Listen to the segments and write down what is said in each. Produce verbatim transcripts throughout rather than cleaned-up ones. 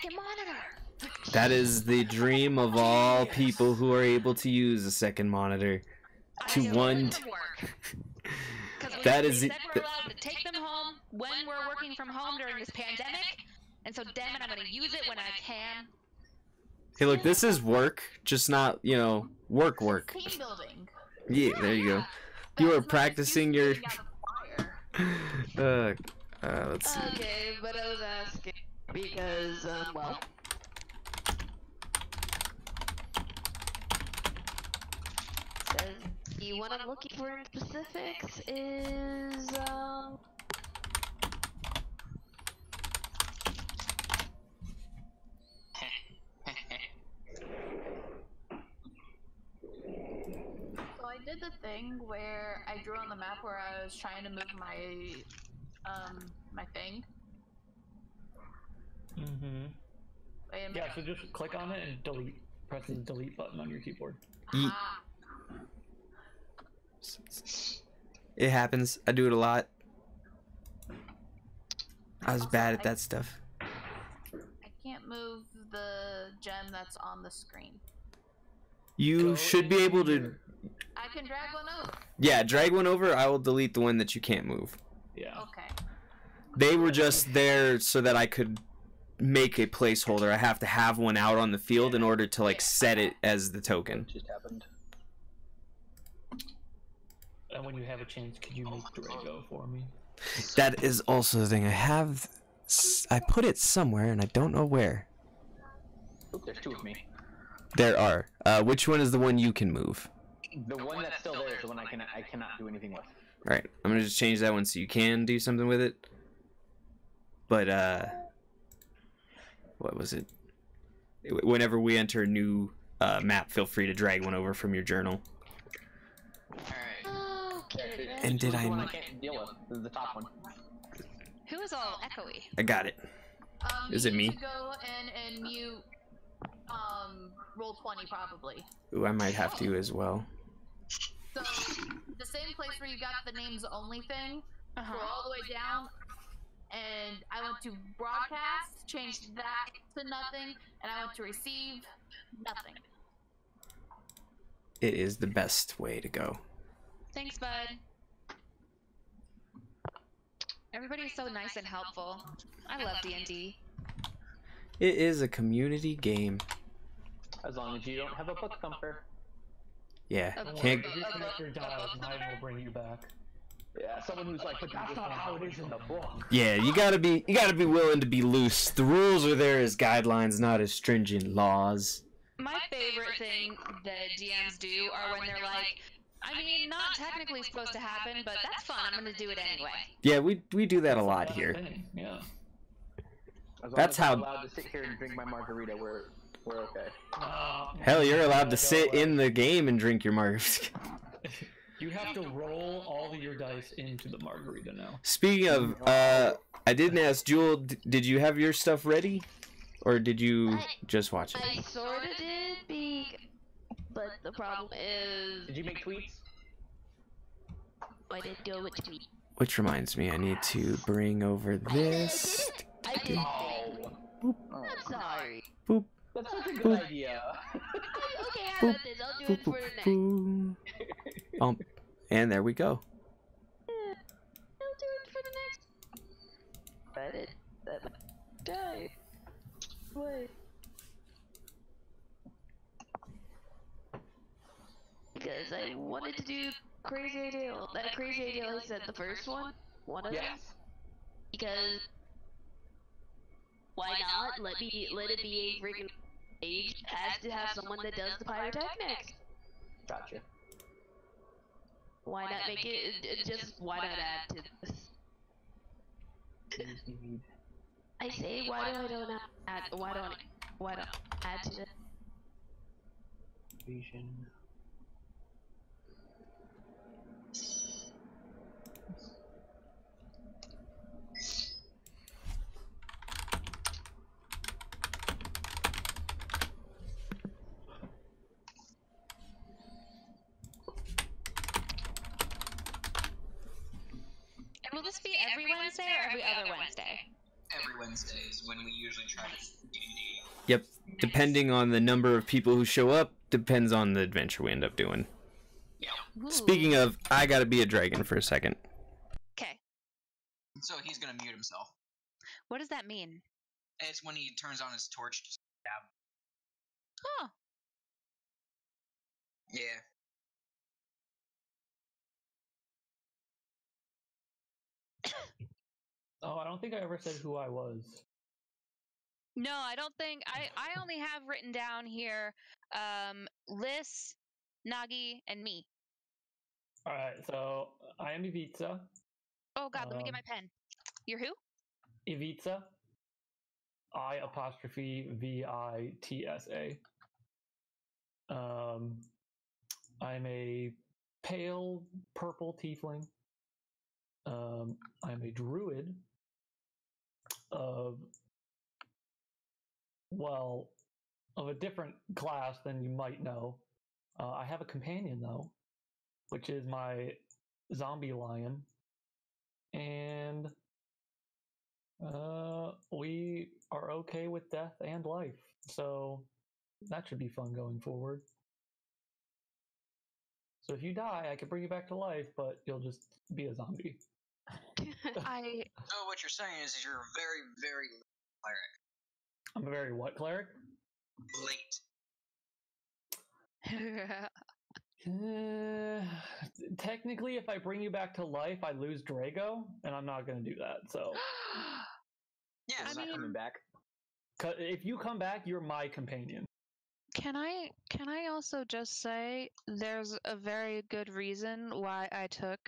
second monitor. That is the dream of all people who are able to use a second monitor. To one. That is it. We're allowed to take them home when we're working from home during this pandemic, and so damn it, I'm going to use it when I can. Hey, look, this is work, just not, you know, work, work. Team building. Yeah, there you go. You are practicing your. Uh, uh, let's see. Okay, but I was asking because, um, well. The one I'm looking for in specifics is, um... so I did the thing where I drew on the map where I was trying to move my, um, my thing. Mm-hmm. Yeah, so just click on it and delete. Press the delete button on your keyboard. Yeet. Ah. It happens. I do it a lot. I was also bad at I, that stuff. I can't move the gem that's on the screen. You Go should be able to. I can drag one over. Yeah, drag one over. I will delete the one that you can't move. Yeah. Okay. They were just there so that I could make a placeholder. I have to have one out on the field in order to like set it as the token. It just happened. And when you have a chance, could you make Drago for me? That is also the thing. I have... I put it somewhere, and I don't know where. There's two of me. There are. Uh, which one is the one you can move? The one that's still there is the one I, can, I cannot do anything with. Alright, I'm going to just change that one so you can do something with it. But, uh... what was it? Whenever we enter a new uh, map, feel free to drag one over from your journal. Alright. And did I? I can't deal with. This is the top one. Who is all echoey? I got it. Um, is it me? Go and, and mute, um, roll twenty probably. Ooh, I might have oh. to as well. So the same place where you got the names only thing, uh-huh. Go all the way down, and I went to broadcast, changed that to nothing, and I went to receive nothing. It is the best way to go. Thanks, bud. Everybody's so nice and helpful. I love D and D. It is a community game. As long as you don't have a book thumper. Yeah. If you connect your dials, mine will bring you back. Yeah, someone who's like, but that's not how it is in the book. Yeah, you gotta be, you gotta be willing to be loose. The rules are there as guidelines, not as stringent laws. My favorite thing that D Ms do are when they're like, I mean, not technically supposed to happen, but that's fun. I'm going to do it anyway. Yeah, we we do that a lot here. Yeah. That's how. I'm allowed to sit here and drink my margarita. We're we're okay. Hell, you're allowed to sit in the game and drink your margarita. You have to roll all of your dice into the margarita now. Speaking of, uh, I didn't ask Jewel. Did you have your stuff ready, or did you just watch it? I sort of did, because. But the problem is... Did you make tweets? I didn't do it with tweets. Which reminds me, I need to bring over this. I did it. I I'm sorry. Boop. That's such a good Boop. idea. Okay, how about this? I'll do it for the next. Um, and there we go. Yeah, I'll do it for the next. But it... That die. Wait. Because I wanted to do Crazy Idea. That Crazy Idea is that the first one? One of yes. them? Because... Why not? Let me, let it be a freaking age. Has to have someone that does the pyrotechnics. Gotcha. Why not make it... it just why not add to this? I say, why do I don't add... Why don't I... Why don't I add to this? Vision... Will this be every Wednesday or every other Wednesday? every Wednesday is when we usually try to do D and D. Yep. Depending on the number of people who show up, depends on the adventure we end up doing. Yeah. Ooh. Speaking of, I gotta be a dragon for a second. Okay. So he's gonna mute himself. What does that mean? It's when he turns on his torch to stab. Oh. Yeah. Oh, I don't think I ever said who I was. No, I don't think I. I only have written down here, um, Liz, Nagi, and me. All right, so I am Ivitsa. Oh God, um, let me get my pen. You're who? Ivitsa. I apostrophe V I T S A. Um, I'm a pale purple tiefling. Um, I'm a druid of, well, of a different class than you might know. Uh, I have a companion, though, which is my zombie lion. And uh, we are okay with death and life. So that should be fun going forward. So if you die, I can bring you back to life, but you'll just be a zombie. I. So what you're saying is, is you're a very, very late cleric. I'm a very what cleric? Late. uh, technically, if I bring you back to life, I lose Drago, and I'm not going to do that. So. Yeah, I'm not coming back. If you come back, you're my companion. Can I can I also just say there's a very good reason why I took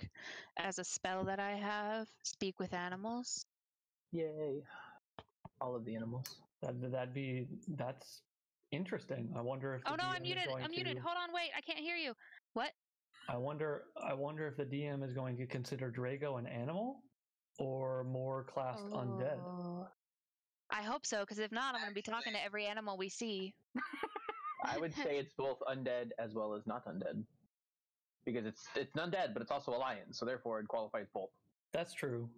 as a spell that I have speak with animals. Yay! All of the animals. That that'd be that's interesting. I wonder if. Oh no! D M I'm muted. I'm to, muted. Hold on. Wait. I can't hear you. What? I wonder. I wonder if the D M is going to consider Drago an animal or more classed oh. undead. I hope so, because if not, I'm going to be talking to every animal we see. I would say it's both undead as well as not undead, because it's it's undead, but it's also a lion, so therefore it qualifies both. That's true.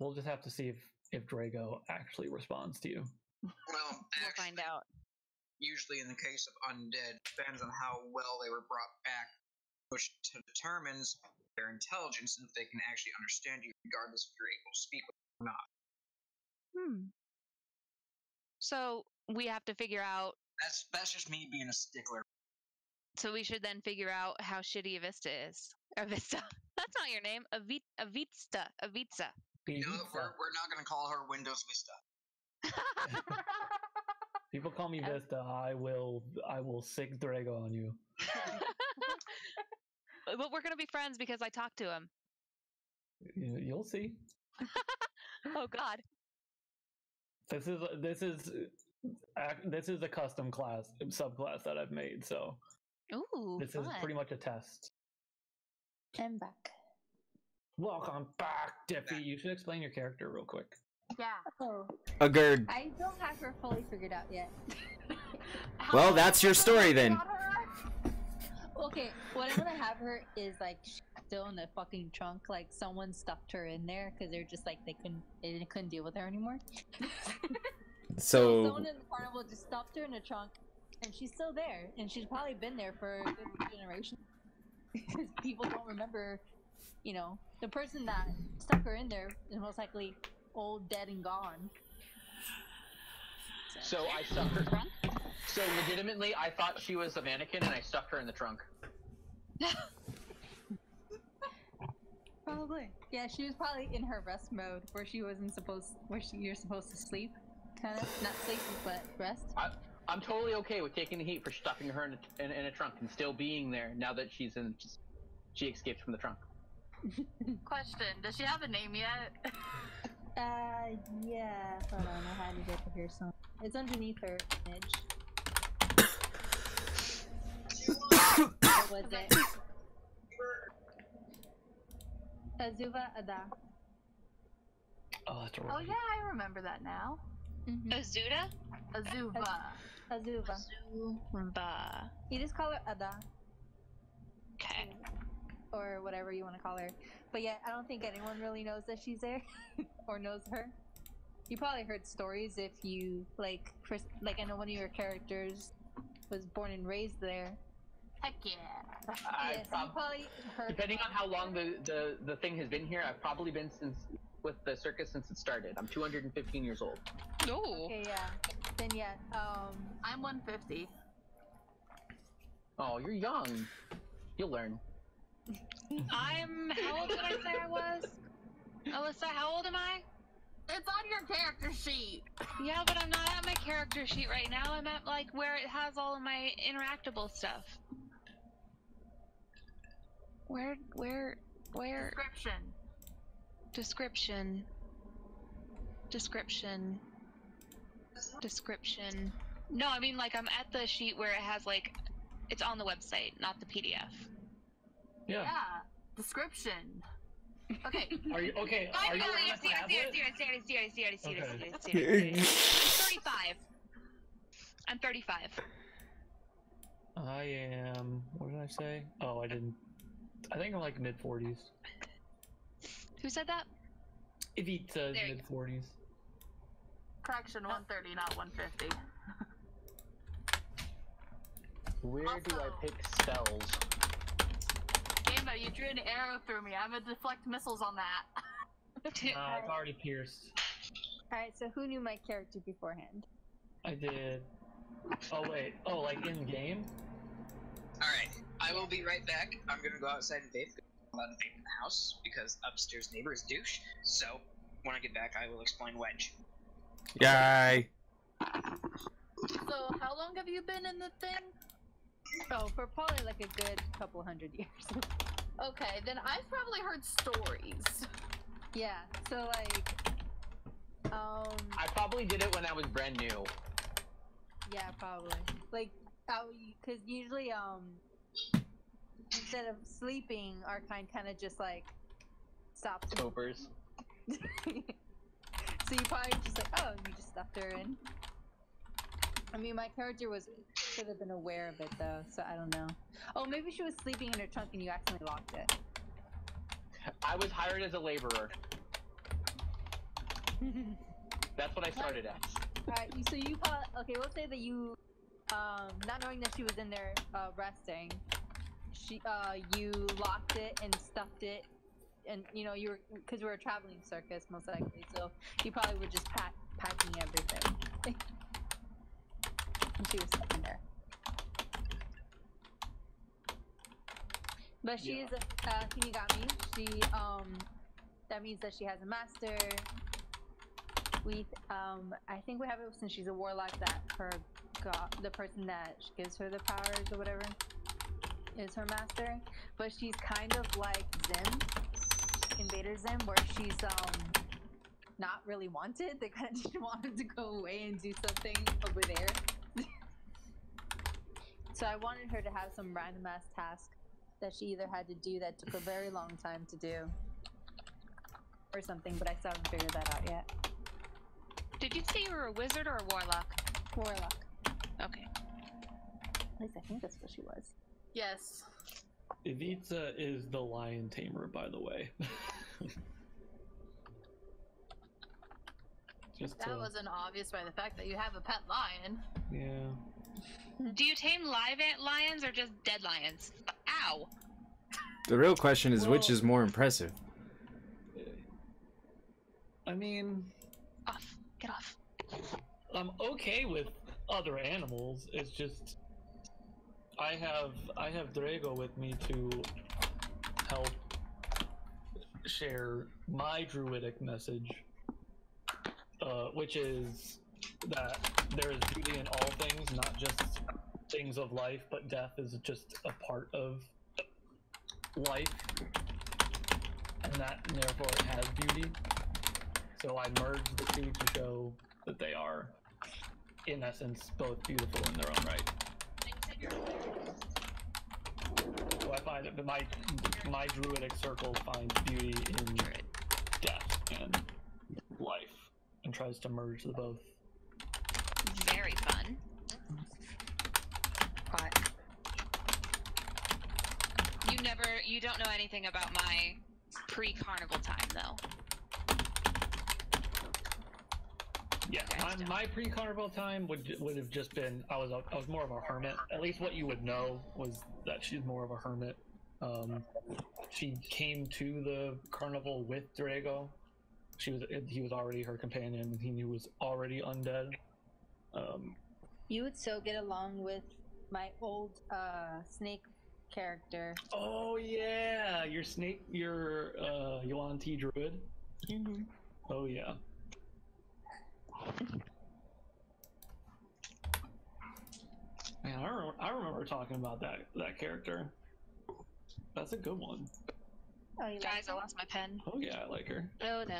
We'll just have to see if if Drago actually responds to you. Well, actually, we'll find out. Usually, in the case of undead, depends on how well they were brought back, which determines their intelligence and if they can actually understand you, regardless if you're able to speak with them or not. Hmm. So we have to figure out. That's, that's just me being a stickler. So we should then figure out how shitty Ivitsa is. Ivitsa. That's not your name. Avit Ivitsa. Ivitsa. You know, we're, we're not going to call her Windows Vista. People call me Vista. I will I will sick Drago on you. But we're going to be friends because I talked to him. You'll see. Oh, God. This is... This is... This is a custom class, subclass that I've made, so Ooh, this fun. is pretty much a test. I'm back. Welcome back, Dippy. You should explain your character real quick. Yeah. Oh. A GERD. I don't have her fully figured out yet. Well, that's your story then. Okay, what I'm gonna have her is like she's still in the fucking trunk, like someone stuffed her in there because they're just like they couldn't they couldn't deal with her anymore. So someone in the carnival just stuffed her in a trunk, and she's still there, and she's probably been there for a good generation. Because people don't remember, you know, the person that stuck her in there is most likely old, dead, and gone. So, so I stuffed her. Trunk? So legitimately, I thought she was a mannequin, and I stuffed her in the trunk. Probably, yeah. She was probably in her rest mode, where she wasn't supposed, where she, you're supposed to sleep. Kind of, not sleep, but rest. I, I'm totally okay with taking the heat for stuffing her in a, in, in a trunk and still being there now that she's in. Just, she escaped from the trunk. Question: does she have a name yet? uh, yeah. Hold on, I had to get to here. Some. It's underneath her image. What was it? Azuba Ada. Oh, that's right. Oh yeah, I remember that now. Mm-hmm. Azuda? Azuba. Azuba. Azuba. You just call her Ada. Okay. Or whatever you want to call her. But yeah, I don't think anyone really knows that she's there. Or knows her. You probably heard stories if you, like, first, like, I know one of your characters was born and raised there. Heck yeah. I yes, prob you probably heard depending on how long the, the, the thing has been here, I've probably been since with the circus since it started. I'm two hundred fifteen years old. No. Oh. Okay, yeah. Then, yeah, um, I'm one fifty. Oh, you're young. You'll learn. I'm, how old did I say I was? Alyssa, how old am I? It's on your character sheet. Yeah, but I'm not at my character sheet right now. I'm at, like, where it has all of my interactable stuff. Where, where, where? Description. Description. Description. Description. No, I mean, like, I'm at the sheet where it has, like, it's on the website, not the P D F. Yeah. Yeah. Description. Okay. Are you okay? Are you on the tablet? I'm thirty-five. I'm thirty-five. I am. What did I say? Oh, I didn't. I think I'm like mid forties. Who said that? Ivitsa is mid forties. Correction: one thirty, not one fifty. Where also, do I pick spells? Gamba, you drew an arrow through me. I'm gonna deflect missiles on that. No, uh, it's already pierced. Alright, so who knew my character beforehand? I did. Oh, wait. Oh, like in game? Alright, I will be right back. I'm gonna go outside and vape. I'm allowed to vape in the house because upstairs neighbor is douche. So, when I get back, I will explain Wedge. Yay! So, how long have you been in the thing? Oh, for probably like a good couple hundred years. Okay, then I've probably heard stories. Yeah, so like, um... I probably did it when I was brand new. Yeah, probably. Like, because usually, um, instead of sleeping, our kind kind of just like stops. Poopers. So you probably just like, oh, you just stuffed her in. I mean, my character was should have been aware of it though, so I don't know. Oh, maybe she was sleeping in her trunk and you accidentally locked it. I was hired as a laborer. That's what I started at. All right, so you probably, okay, we'll say that you, um, not knowing that she was in there uh, resting, she, uh, you locked it and stuffed it, and you know you were because we were a traveling circus most likely, so you probably were just pack, packing everything. And she was sitting there. But she yeah. is a uh, Shinigami. She, um, that means that she has a master. We, um, I think we have it since she's a warlock that her god, the person that gives her the powers or whatever, is her master. But she's kind of like Zim, Invader Zim, where she's, um, not really wanted. They kind of just wanted to go away and do something over there. So I wanted her to have some random ass task that she either had to do that took a very long time to do or something, but I still haven't figured that out yet. Did you say you were a wizard or a warlock? Warlock. Okay. At least I think that's what she was. Yes. Ivitsa is the lion tamer, by the way. Just that to... wasn't obvious by the fact that you have a pet lion. Yeah. Do you tame live lions or just dead lions? Ow! The real question is, well, which is more impressive? I mean... Off. Get off. I'm okay with other animals. It's just... I have... I have Drago with me to help share my druidic message. Uh, which is... that there is beauty in all things, not just things of life, but death is just a part of life, and that therefore it has beauty. So I merged the two to show that they are, in essence, both beautiful in their own right. So I find that my my druidic circle finds beauty in death and life, and tries to merge the both. Very fun. Hot. You never, you don't know anything about my pre-carnival time, though. Yeah, I'm, my pre-Carnival time would would have just been I was a, I was more of a hermit. At least what you would know was that she's more of a hermit. Um, she came to the carnival with Drago. She was he was already her companion, and he knew was already undead. Um, you would so get along with my old uh, snake character. Oh yeah, your snake, your uh, Yolante druid. Mm-hmm. Oh yeah. Man, I remember, I remember talking about that that character. That's a good one. Oh, you guys, I lost my pen. Oh yeah, I like her. Oh no.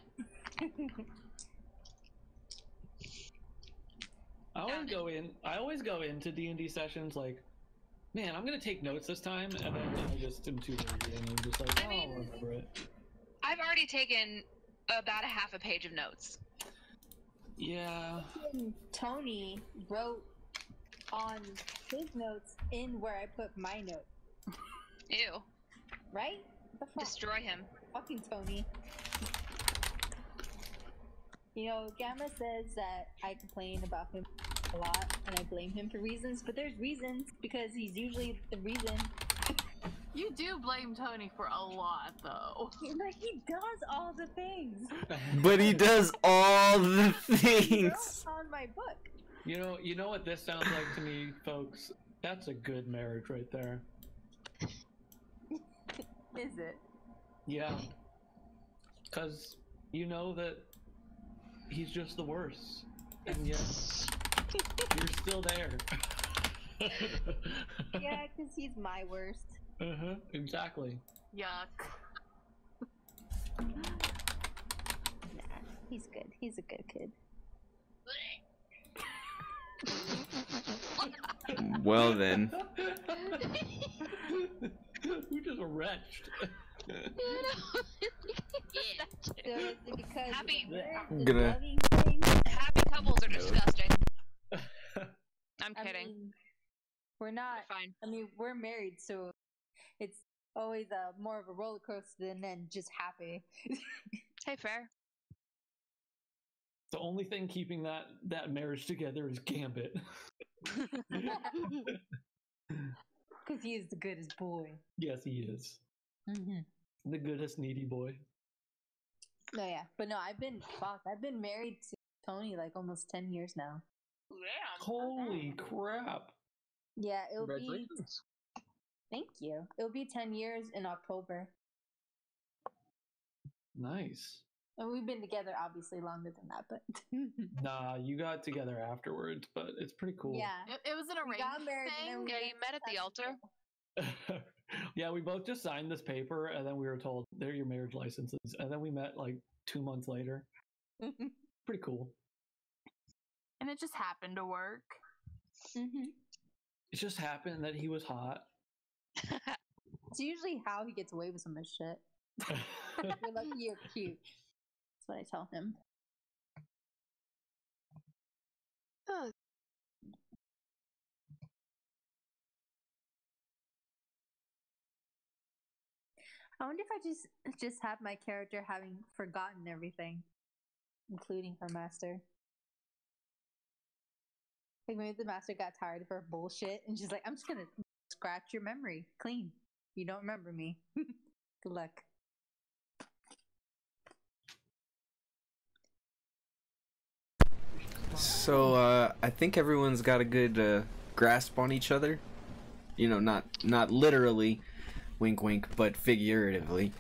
I always go in. I always go into D and D sessions like, man, I'm gonna take notes this time, and then I just am too lazy and I'm just like, oh, I mean, I'll remember it. I've already taken about a half a page of notes. Yeah. Tony wrote on his notes in where I put my note. Ew. Right? The fuck? Destroy him. Fucking Tony. You know, Gamma says that I complain about him a lot and I blame him for reasons, but there's reasons because he's usually the reason. You do blame Tony for a lot, though. Like, he does all the things. But he does all the things. On my book. You know, you know what this sounds like to me, folks? That's a good marriage right there. Is it? Yeah. Because you know that he's just the worst. And yet, you're still there. Yeah, because he's my worst. Uh-huh, exactly. Yuck. Nah, he's good. He's a good kid. Well then. Who just wretched? Happy, gonna... happy couples are disgusting. I'm kidding. I mean, we're not. We're fine. I mean, we're married, so it's always uh, more of a roller coaster than then just happy. Hey, fair. The only thing keeping that that marriage together is Gambit. Because he is the goodest boy. Yes, he is. Mm-hmm. The goodest needy boy. Oh yeah, but no, I've been fuck. I've been married to Tony like almost ten years now. Yeah. Holy crap. Yeah, it'll be. Thank you. It'll be ten years in October. Nice. And we've been together obviously longer than that, but nah, you got together afterwards, but it's pretty cool. Yeah, it, it was an arranged thing. Yeah, you met at the altar. Yeah, we both just signed this paper, and then we were told they're your marriage licenses, and then we met like two months later. Pretty cool. And it just happened to work. Mm-hmm. It just happened that he was hot. It's usually how he gets away with some of this shit. You're lucky you're cute. That's what I tell him. Oh. I wonder if I just just have my character having forgotten everything, including her master. Like maybe the master got tired of her bullshit and she's like, I'm just gonna scratch your memory clean. You don't remember me. Good luck. So, uh, I think everyone's got a good uh, grasp on each other. You know, not not literally, wink wink, but figuratively.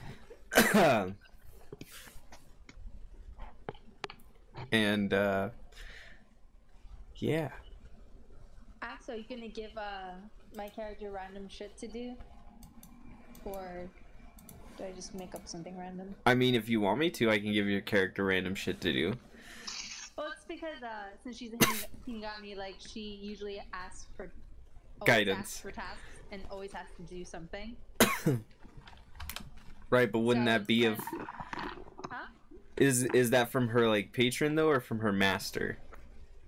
And, uh, yeah. Ah, so you're gonna give uh, my character random shit to do? Or do I just make up something random? I mean, if you want me to, I can give your character random shit to do. Well, it's because uh, since she's a Hinigami, like she usually asks for guidance, asks for tasks, and always has to do something. Right, but wouldn't so, that be of? Huh? Is is that from her like patron though, or from her master?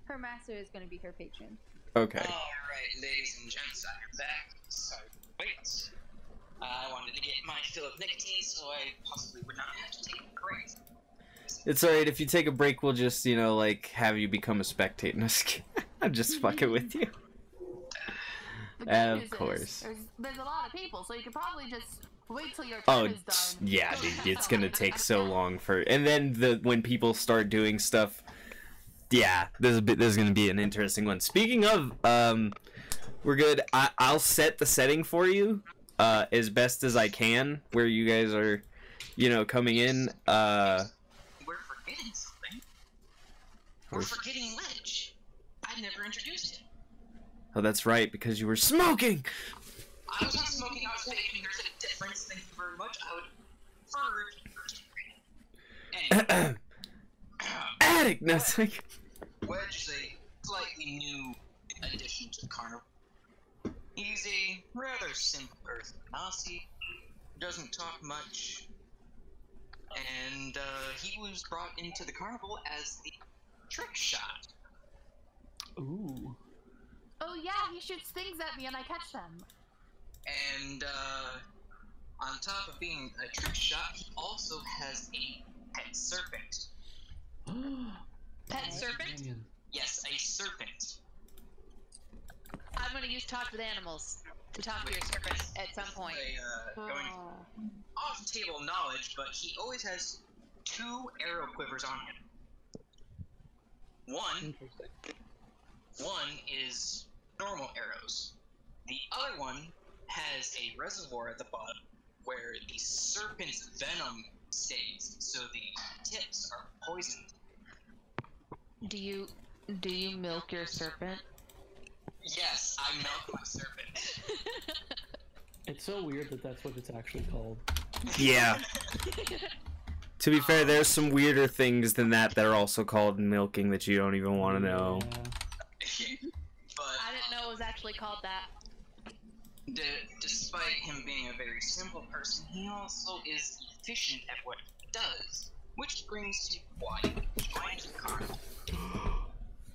Her master is going to be her patron. Okay. All right, ladies and gents, I'm back. So wait, uh, I wanted to get my fill of nicotine, so I possibly would not have to take a break. It's alright, if you take a break, we'll just, you know, like, have you become a spectator. I'm just fucking with you. Of course. Is, there's, there's a lot of people, so you could probably just wait till your turn oh, is done. Yeah, dude, it's gonna take so long for... And then the when people start doing stuff... Yeah, this is, this is gonna be an interesting one. Speaking of, um, we're good. I, I'll set the setting for you uh, as best as I can, where you guys are, you know, coming in. Uh... We're forgetting something. We're forgetting Ledge. I've never introduced it. Oh, that's right, because you were smoking! I was not smoking, I was taking there's a difference, thank you very much. I would prefer anyway. Attic! No, it's like... Wedge is a slightly new addition to the Carnival. He's a rather simple earth Nazi, doesn't talk much, and uh, he was brought into the Carnival as the trick shot. Ooh. Oh yeah, he shoots things at me and I catch them. And, uh, on top of being a trick shot, he also has a pet serpent. Pet serpent? Yes, a serpent. I'm gonna use talk with animals to talk Wait, to your serpent at some point. A, uh, oh. Going off-table knowledge, but he always has two arrow quivers on him. One... One is normal arrows. The other one has a reservoir at the bottom where the serpent's venom stays, so the tips are poisoned. Do you do you milk your serpent? Yes, I milk my serpent. It's so weird that that's what it's actually called. Yeah. To be fair, there's some weirder things than that that are also called milking that you don't even want to know. Yeah. But, I didn't know it was actually called that. D despite him being a very simple person, he also is efficient at what he does, which brings to why he joined the Carnival.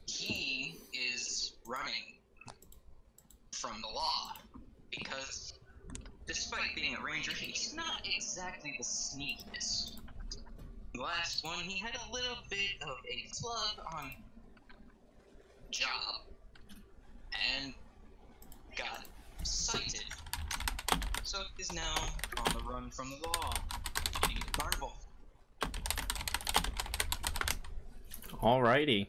He is running from the law because, despite being a ranger, he's not exactly the sneakiest. The last one, he had a little bit of a plug on. Job and got cited, so is now on the run from the law. Marvel. Alrighty.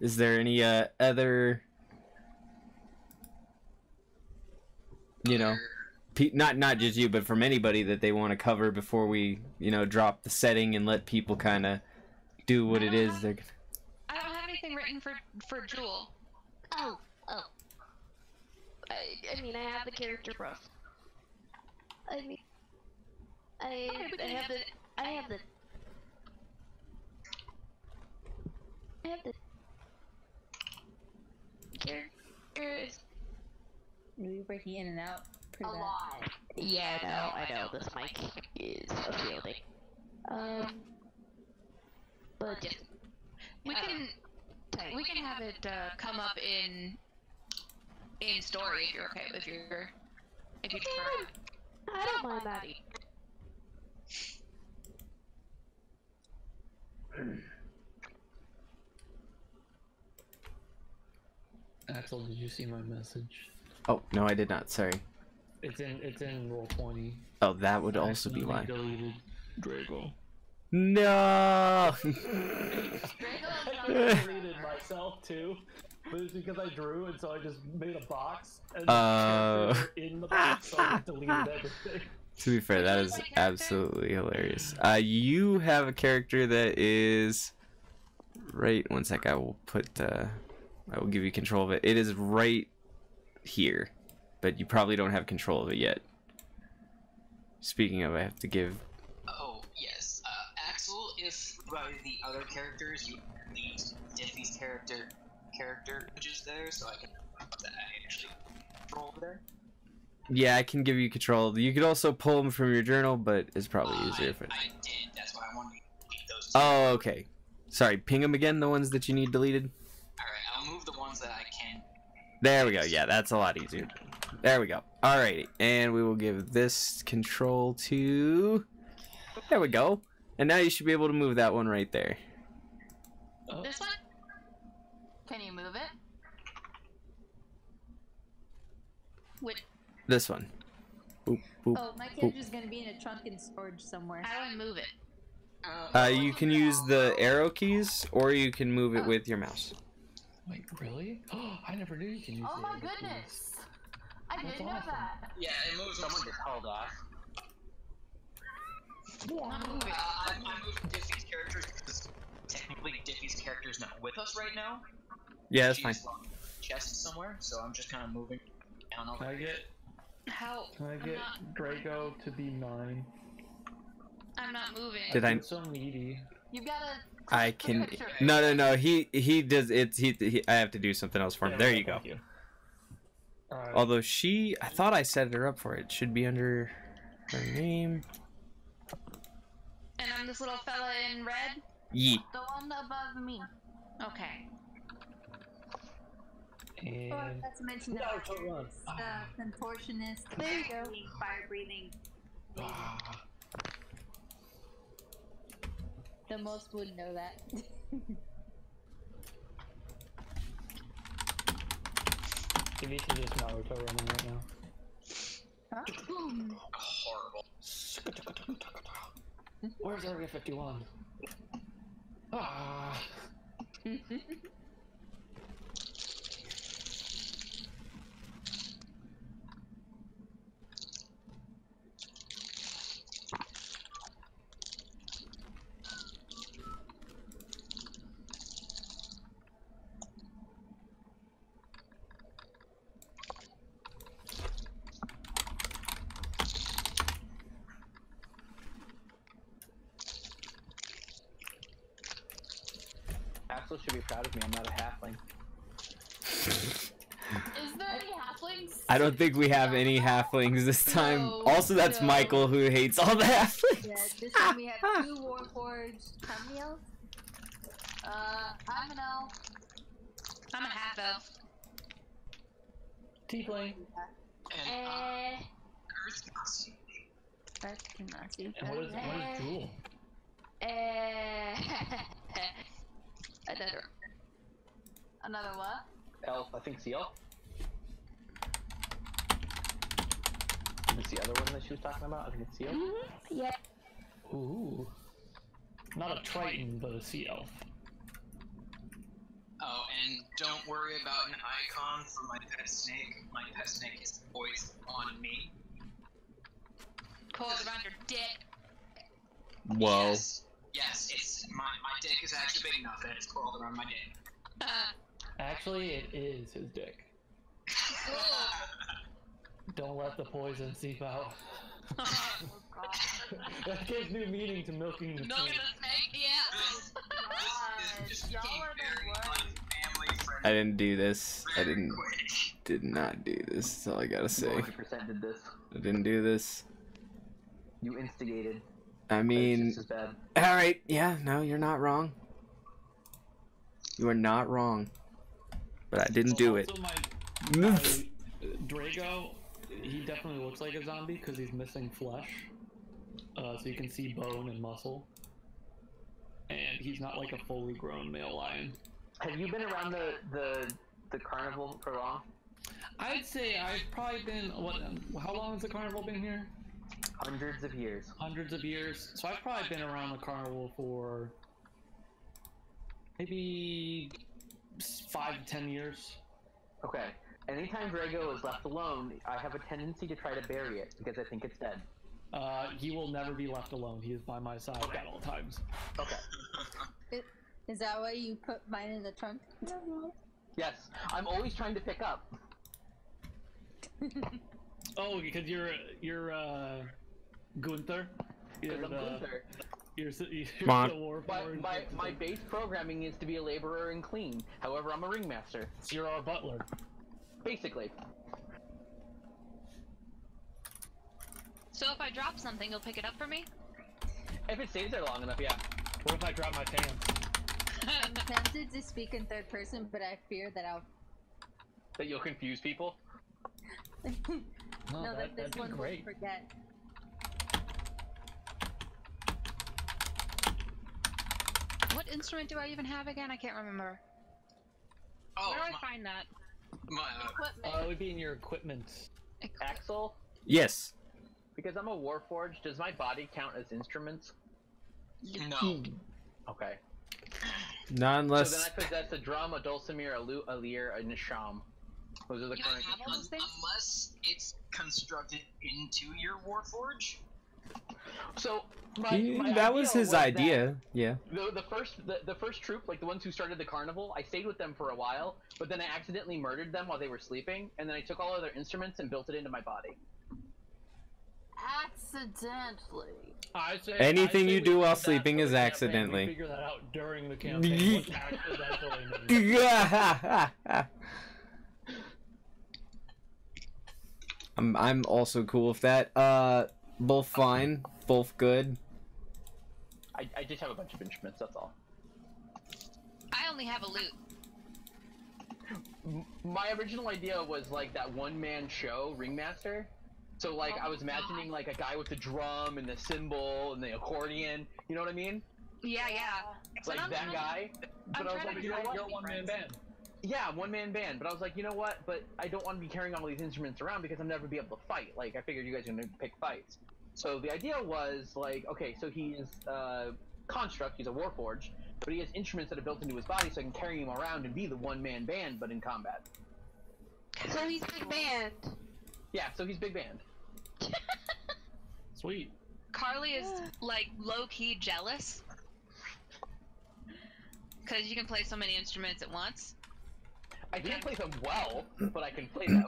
Is there any uh, other, you know, pe not not just you, but from anybody that they want to cover before we, you know, drop the setting and let people kind of do what it is they're gonna. Written for for Jewel. Oh, oh. I, I mean, I have the character rough. I mean, I, I have the I have the I have the character. We breaking in and out. A lot. Yeah, no, I know. I know this mic is a fielding. Um, but yeah, we can. We can have it uh, come up in in story if you're okay with your if you prefer. I don't mind that. Axel, did you see my message? Oh no, I did not. Sorry. It's in it's in roll twenty. Oh, that would also be why. Deleted Drago. No. I deleted myself too, but it's because I drew, and so I just made a box and uh... in the box, so I deleted everything. To be fair, that is absolutely hilarious. Uh, you have a character that is right. One sec, I will put. Uh, I will give you control of it. It is right here, but you probably don't have control of it yet. Speaking of, I have to give. By the other characters, you need Diffie's character character images there, so I can that I actually control there. Yeah, I can give you control. You could also pull them from your journal, but it's probably uh, easier for. I, I did. That's why I wanted to keep those. Two. Oh, okay. Sorry. Ping them again. The ones that you need deleted. All right, I'll move the ones that I can. There we go. Yeah, that's a lot easier. There we go. All righty, and we will give this control to. There we go. And now you should be able to move that one right there. Oh. This one? Can you move it? Which? This one. Boop, boop, oh, my character's boop. Gonna be in a trunk and storage somewhere. How do I move it? Uh, you can use the arrow keys, or you can move it oh. with your mouse. Wait, really? Oh, I never knew you can use. Oh my goodness! Keys. I That's didn't awesome. know that. Yeah, it moves. Someone just held off. I'm moving. Uh, I, I moved Diffy's characters because technically Diffy's character's not with us right now. Yeah, that's She's fine. Chest somewhere, so I'm just kind of moving. I don't know. Can I get? How? Can I get not... Drago to be mine? I'm not moving. Did I? So needy. You gotta. I can. No, no, no. He he does. It's he, he. I have to do something else for him. Yeah, there no, you go. You. Uh, Although she, I thought I set her up for it. Should be under her name. And I'm this little fella in red. Yeet. The one above me. Okay. And... Oh, I forgot to mention the no, uh, contortionist. There you go. Fire breathing. The most would know that. Ivitsa just Naruto running right now. Huh? Horrible. Where's Area fifty-one? Ah. Should be proud of me. I'm not a halfling. Is there any halflings? I don't think we have any halflings this time. No, also, that's no. Michael who hates all the halflings. Yeah, this time we have two warforged. How many elves? Uh, I'm an elf. I'm a half elf. Tiefling. And uh, Earth Genasi. Earth Genasi. And what is what is Jewel? Uh. Another. Another what? Elf, I think it's the elf. It's the other one that she was talking about. I think it's the elf. Mm-hmm. Yeah. Ooh. Not a Triton, but a sea elf. Oh, and don't worry about an icon for my pet snake. My pet snake is always on me. Coiled around your dick. Whoa. Yes. Yes, it's my my dick is actually big enough that it's coiled around my dick. Uh, actually, it is his dick. Don't let the poison seep out. Oh, God. That gives new meaning to milking the snake. Milking the snake, yeah. This, this, this I didn't do this. I didn't. Did not do this. That's all I gotta say. one hundred percent did this. I didn't do this. You instigated. I mean, alright, yeah, no, you're not wrong. You are not wrong. But I didn't well, do it. My, my, Drago, he definitely looks like a zombie because he's missing flesh. Uh, so you can see bone and muscle. And he's not like a fully grown male lion. Have you been around the, the, the carnival for long? I'd say I've probably been, what, how long has the carnival been here? Hundreds of years. Hundreds of years. So I've probably been around the carnival for maybe five to ten years. Okay. Anytime Drago is left alone, I have a tendency to try to bury it because I think it's dead. Uh, he will never be left alone. He is by my side at all times. Okay. It, is that why you put mine in the trunk? Yes. I'm always trying to pick up. Oh, because you're you're uh, Gunther. You're the, Gunther. You're, you're the war my, my, my base programming is to be a laborer and clean. However, I'm a ringmaster. So you're our butler, basically. So if I drop something, you'll pick it up for me. If it stays there long enough, yeah. What if I drop my pants? I'm tempted to speak in third person, but I fear that I'll that you'll confuse people. No, no, that, that this one will forget. instrument do I even have again? I can't remember. Oh, where do my, I find that? My, uh, uh, it would be in your equipment. equipment. Axel? Yes. Because I'm a warforged, does my body count as instruments? No. Okay. Not unless... So then I possess a drum, a dulcimer, a lute, a lyre, and a sham. Those are the current instruments. Unless it's constructed into your warforge? So my, he, my that was his was idea. Yeah. The, the first, the, the first troop, like the ones who started the carnival, I stayed with them for a while, but then I accidentally murdered them while they were sleeping, and then I took all of their instruments and built it into my body. Accidentally. I say anything I say you do while sleeping is accidentally. Figure that out during the campaign. I'm I'm also cool with that. Uh. Both fine, both good. I, I just have a bunch of instruments, that's all. I only have a lute. My original idea was like that one-man show, Ringmaster. So like oh I was imagining God. like a guy with the drum and the cymbal and the accordion, you know what I mean? Yeah, yeah. Like that trying, guy. But I'm I was like, you know what? You're a one-man band. Yeah, one-man band, but I was like, you know what? But I don't want to be carrying all these instruments around because I'll never be able to fight. Like, I figured you guys are going to pick fights. So the idea was, like, okay, so he's uh, Construct, he's a Warforged, but he has instruments that are built into his body so I can carry him around and be the one-man band, but in combat. So he's big band. Yeah, so he's big band. Sweet. Carly is, like, low-key jealous. Because you can play so many instruments at once. I can't play them well, but I can play them.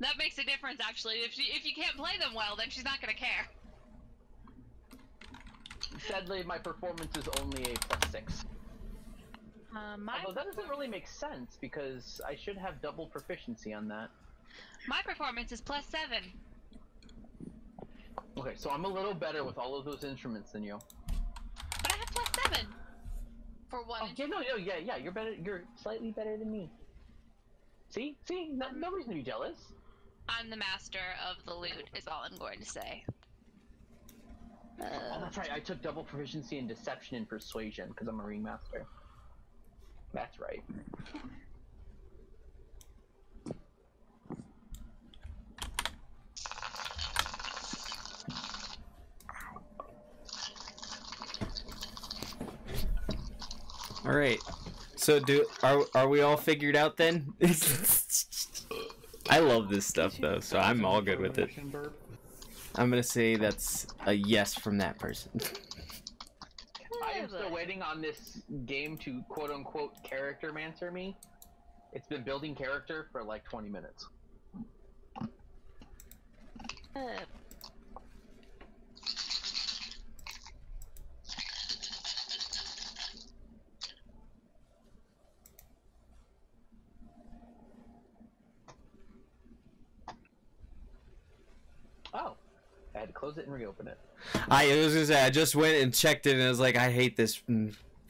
That makes a difference, actually. If she, if you can't play them well, then she's not gonna care. Sadly, my performance is only a plus six. Uh, my Although that doesn't really make sense because I should have double proficiency on that. My performance is plus seven. Okay, so I'm a little better with all of those instruments than you. But I have plus seven. For one. Oh, yeah, no, no, yeah, yeah, you're better. You're slightly better than me. See, see, no, no reason to be jealous. I'm the master of the loot. Is all I'm going to say. Uh, oh, that's right. I took double proficiency in deception and persuasion because I'm a ringmaster. That's right. All right, so do are are we all figured out then? I love this stuff though, so I'm all good with it. I'm gonna say that's a yes from that person. I am still waiting on this game to quote unquote character mancer me. It's been building character for like twenty minutes. Uh. Oh, I had to close it and reopen it. I it was gonna say I just went and checked it and I was like, I hate this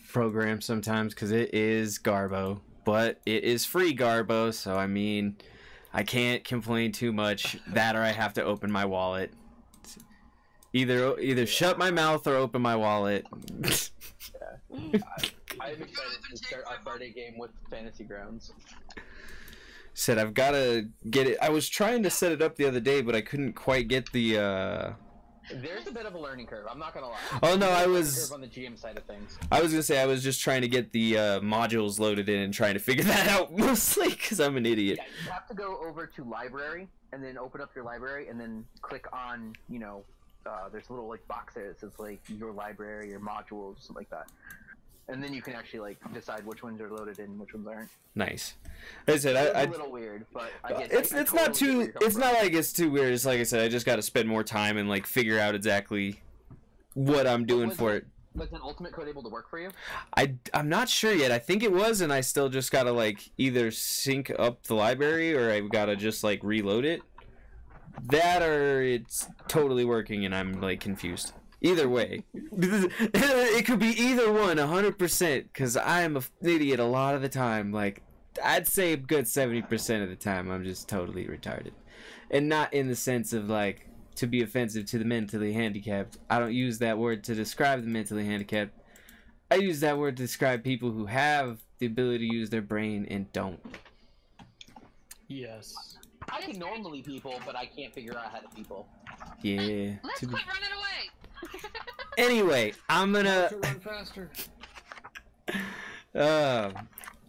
program sometimes because it is Garbo, but it is free Garbo, so I mean, I can't complain too much. That or I have to open my wallet. Either either shut my mouth or open my wallet. Yeah. I, I'm excited to start our Friday game with Fantasy Grounds. Said I've got to get it. I was trying to set it up the other day, but I couldn't quite get the. Uh... There's a bit of a learning curve. I'm not gonna lie. Oh no, I was on the G M side of things. I was gonna say I was just trying to get the uh, modules loaded in and trying to figure that out mostly because I'm an idiot. Yeah, you have to go over to library and then open up your library and then click on you know uh, there's a little like box there that says like your library, your modules, something like that. And then you can actually like decide which ones are loaded in and which ones aren't. Nice. Like I said, I, I, it's a little weird, but I guess it's I, it's I totally not too. It's from. not like it's too weird. It's like I said, I just got to spend more time and like figure out exactly what I'm doing was, for it. Was an ultimate code able to work for you? I I'm not sure yet. I think it was, and I still just gotta like either sync up the library or I've gotta just like reload it. That or it's totally working and I'm like confused. Either way, it could be either one, one hundred percent, because I'm an idiot a lot of the time. Like, I'd say a good seventy percent of the time I'm just totally retarded. And not in the sense of, like, to be offensive to the mentally handicapped. I don't use that word to describe the mentally handicapped. I use that word to describe people who have the ability to use their brain and don't. Yes. I can normally people, but I can't figure out how to people. Yeah. Let's quit running away! Anyway, I'm gonna... run faster. Uh,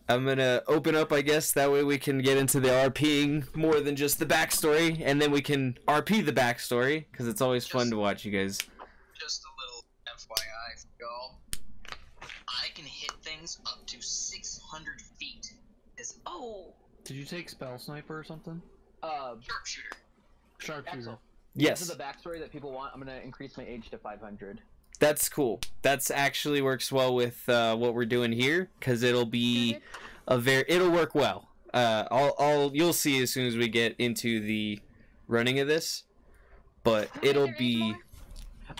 I'm gonna open up, I guess, that way we can get into the RPing more than just the backstory, and then we can R P the backstory, because it's always just, fun to watch you guys. Just a little F Y I for y'all. I can hit things up to six hundred feet. It's, oh! Did you take Spell Sniper or something? Uh, Sharpshooter. Sharpshooter. Yes. This is the backstory that people want. I'm gonna increase my age to five hundred. That's cool. That's actually works well with uh, what we're doing here, because it'll be a very it'll work well. Uh, I'll, I'll you'll see as soon as we get into the running of this, but it'll be.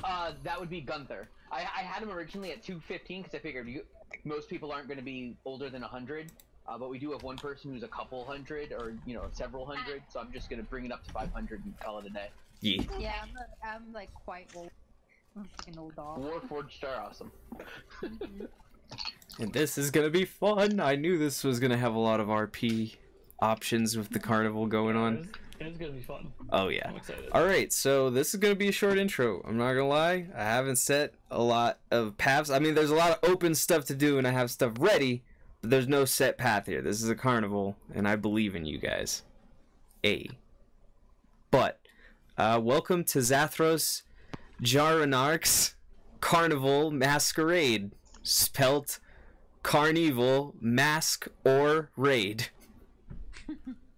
Uh, that would be Gunther. I, I had him originally at two fifteen because I figured you, most people aren't going to be older than one hundred, uh, but we do have one person who's a couple hundred or you know several hundred, so I'm just going to bring it up to five hundred and call it a day. Yeah. Yeah, I'm, a, I'm like quite old. An old dog. Warforged are awesome. And this is gonna be fun. I knew this was gonna have a lot of R P options with the carnival going on. It's gonna be fun. Oh yeah. I'm excited. All right, so this is gonna be a short intro. I'm not gonna lie. I haven't set a lot of paths. I mean, there's a lot of open stuff to do, and I have stuff ready, but there's no set path here. This is a carnival, and I believe in you guys. A. But uh, welcome to Zathros. Djanaraks Karnevil Mask Or Raid, spelt Carnival Mask Or Raid.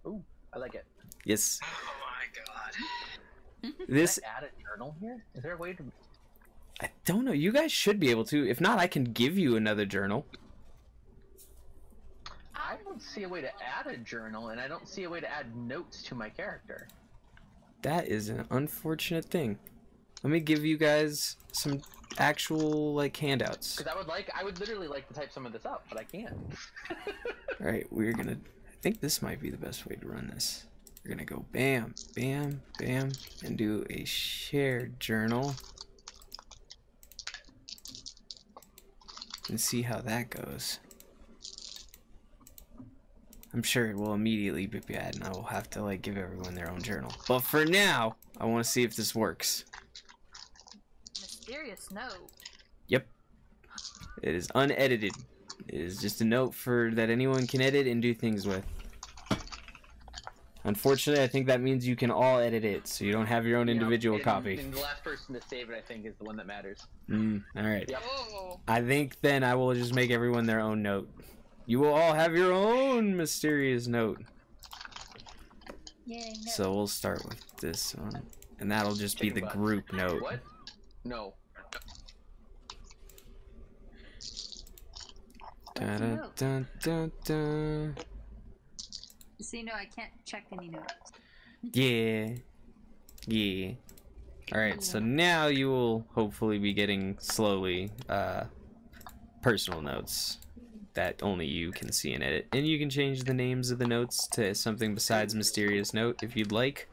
Ooh, I like it. Yes. Oh my god. This. Can I add a journal here? Is there a way to? I don't know. You guys should be able to. If not, I can give you another journal. I don't see a way to add a journal, and I don't see a way to add notes to my character. That is an unfortunate thing. Let me give you guys some actual like handouts. Because I would like, I would literally like to type some of this up, but I can't. All right, we're gonna. I think this might be the best way to run this. We're gonna go bam, bam, bam, and do a shared journal, and see how that goes. I'm sure it will immediately be bad, and I will have to like give everyone their own journal. But for now, I want to see if this works. Serious note. Yep. It is unedited. It is just a note for that anyone can edit and do things with. Unfortunately, I think that means you can all edit it, so you don't have your own individual yeah, and, copy. And the last person to save it, I think, is the one that matters. Mm, all right. Yep. I think then I will just make everyone their own note. You will all have your own mysterious note. Yeah, no. So we'll start with this one, and that'll just Chicken be the butt. Group note. What? No. Da, da, da, da, da. So you know I can't check any notes. Yeah. Yeah. Alright, so now you will hopefully be getting slowly uh, personal notes that only you can see and edit. And you can change the names of the notes to something besides Mysterious Note if you'd like.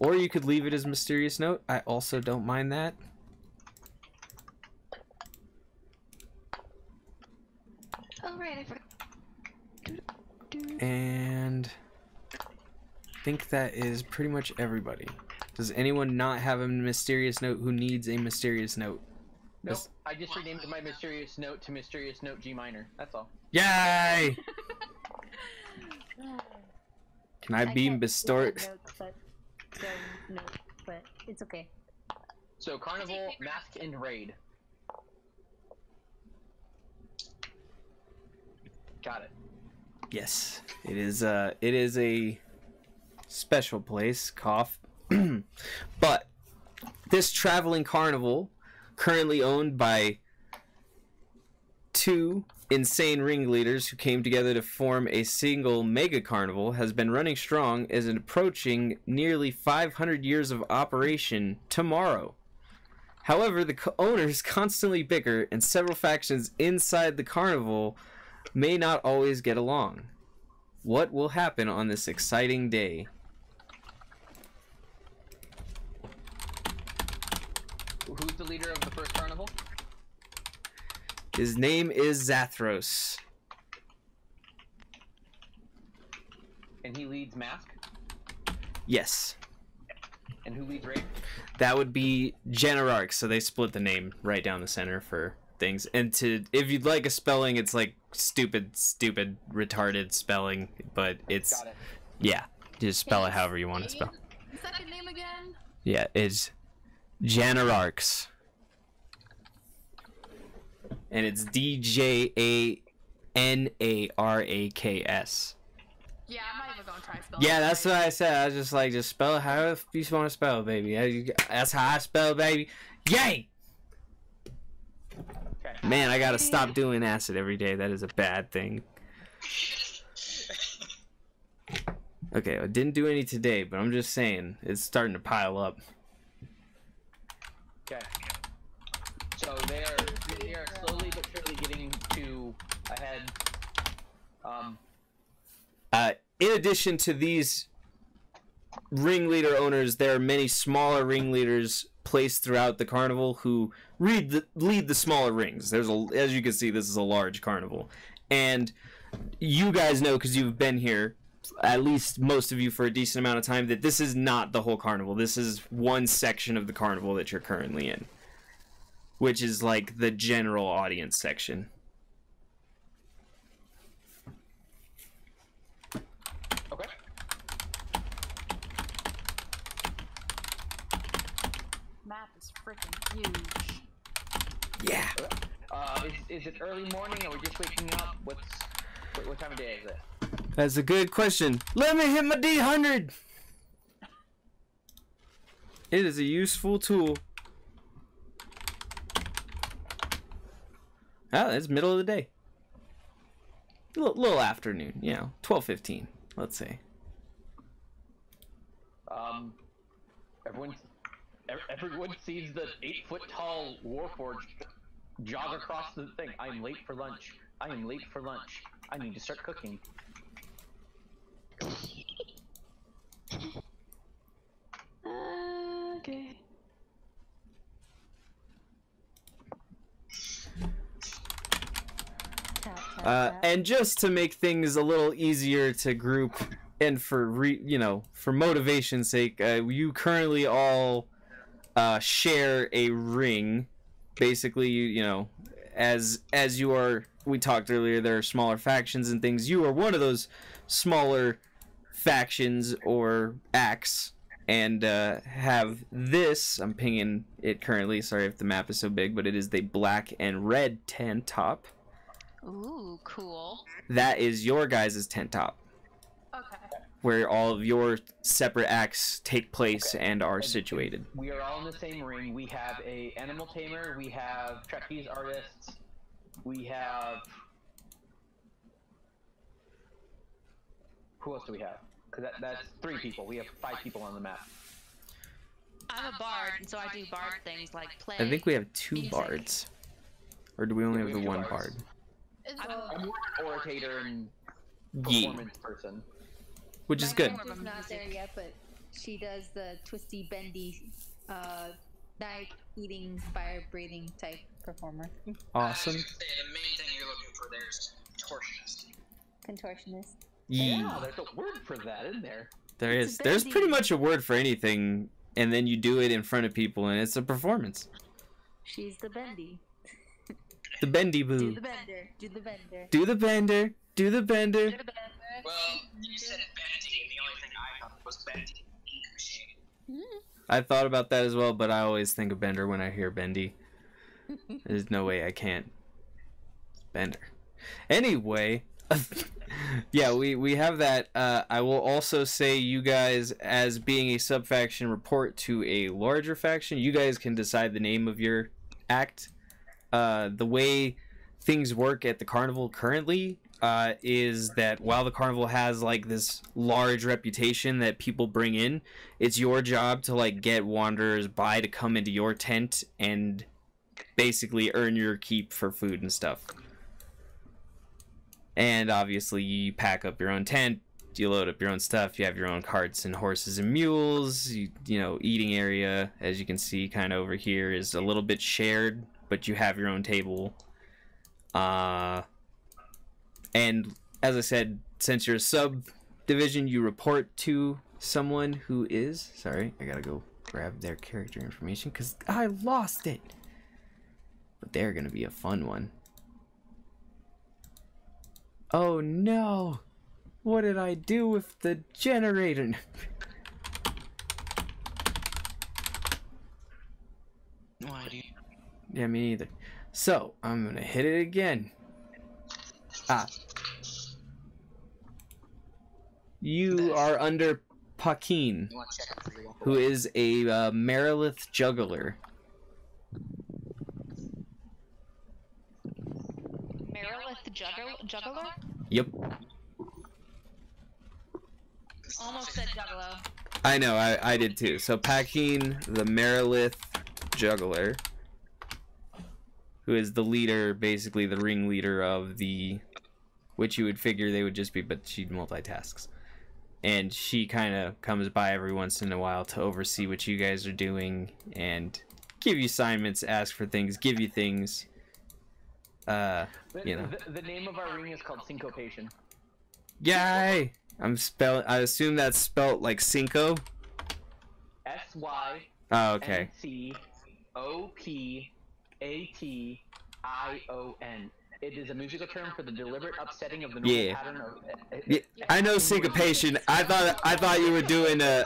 Or you could leave it as Mysterious Note. I also don't mind that. And I think that is pretty much everybody. Does anyone not have a mysterious note who needs a mysterious note? No, nope. I just renamed my mysterious note to mysterious note G minor. That's all. Yay! Can I, I be historic? But, no, but it's okay. So Carnival, Mask, and Raid. Got it. Yes, it is. Uh, it is a special place. Cough, but this traveling carnival, currently owned by two insane ringleaders who came together to form a single mega carnival, has been running strong as an approaching nearly five hundred years of operation tomorrow. However, the owners constantly bicker, and several factions inside the carnival may not always get along. What will happen on this exciting day? Who's the leader of the first carnival? His name is Zathros. And he leads Mask? Yes. And who leads Raid? That would be Djanaraks. So they split the name right down the center for things. And to if you'd like a spelling, it's like stupid, stupid, retarded spelling. But it's... Got it. Yeah. Just spell it however you want to spell. The second name again? Yeah, it's Djanaraks. And it's D J A N A R A K S. Yeah, I might even go and try spelling. Yeah, that's what I said. I was just like, just spell how you want to spell, baby. That's how I spell, baby. Yay! Okay. Man, I gotta stop doing acid every day. That is a bad thing. Okay, I didn't do any today, but I'm just saying, it's starting to pile up. Okay. So they are, they are slowly but surely getting to a head. Um... Uh, in addition to these ringleader owners, there are many smaller ringleaders placed throughout the carnival who read the, lead the smaller rings. There's a, as you can see, this is a large carnival. And you guys know, because you've been here, at least most of you for a decent amount of time, that this is not the whole carnival. This is one section of the carnival that you're currently in, which is like the general audience section. Freaking huge. Yeah. Uh, is, is it early morning or we're just waking up? What's what, what time of day is it? That's a good question. Let me hit my D one hundred. It is a useful tool. Oh, it's middle of the day. A little, little afternoon, you know, twelve fifteen, let's say. Um, everyone's. Everyone sees the eight-foot-tall warforged jog across the thing. I am late for lunch. I am late for lunch. I need to start cooking. Okay. Uh, and just to make things a little easier to group, and for re you know, for motivation's sake, uh, you currently all. Uh, share a ring. Basically, you you know, as as you are, we talked earlier, there are smaller factions and things. You are one of those smaller factions or acts, and uh, have this. I'm pinging it currently. Sorry if the map is so big, but it is the black and red tent top. Ooh, cool. That is your guys' tent top. Where all of your separate acts take place okay. and are situated. We are all in the same ring. We have a animal tamer. We have Trekkies artists. We have... Who else do we have? Because that, that's three people. We have five people on the map. I'm a bard, so I do bard things like play. I think we have two music. bards. Or do we only yeah, we have, have the one bards. bard? I'm, I'm more an orator and performance yeah. person. Which is good. She's not there yet, but she does the twisty, bendy, uh, night-eating, fire-breathing type performer. Awesome. Uh, I should say the main thing you're looking for there is contortionist. Contortionist. Yeah, yeah, there's a word for that, isn't there? There it's is. There's pretty much a word for anything, and then you do it in front of people, and it's a performance. She's the bendy. The bendy boo. Do the bender. Do the bender. Do the bender. Do the bender. Do the bender. Well, you said Bendy, and the only thing I thought was Bendy the Ink Machine. I thought about that as well, but I always think of Bender when I hear Bendy. There's no way I can't. Bender. Anyway, yeah, we, we have that. Uh, I will also say you guys, as being a sub-faction, report to a larger faction. You guys can decide the name of your act. Uh, the way things work at the carnival currently... Uh, is that while the carnival has like this large reputation that people bring in, it's your job to like get wanderers by to come into your tent and basically earn your keep for food and stuff. And obviously you pack up your own tent, you load up your own stuff, you have your own carts and horses and mules, you, you know, eating area, as you can see kind of over here, is a little bit shared, but you have your own table. Uh, and as I said, since you're a subdivision, you report to someone who is... Sorry, I gotta go grab their character information because I lost it. But they're gonna be a fun one. Oh no! What did I do with the generator? No idea. Yeah, me neither. So, I'm gonna hit it again. Ah. You are under Paquin, who is a uh, Merilith juggler. Merilith juggler? juggler? Yep. Almost said juggalo. I know, I, I did too. So Paquin, the Merilith juggler, who is the leader, basically the ringleader of the... Which you would figure they would just be, but she multitasks. And she kind of comes by every once in a while to oversee what you guys are doing and give you assignments, ask for things, give you things. Uh, you know. The, the name of our ring is called Syncopation. Yay! I'm spell. I assume that's spelt like Cinco. S Y. Oh, okay. N C O P A T I O N. It is a musical term for the deliberate upsetting of the normal yeah. pattern of... It, it, yeah. I know syncopation. I thought I thought you were doing a...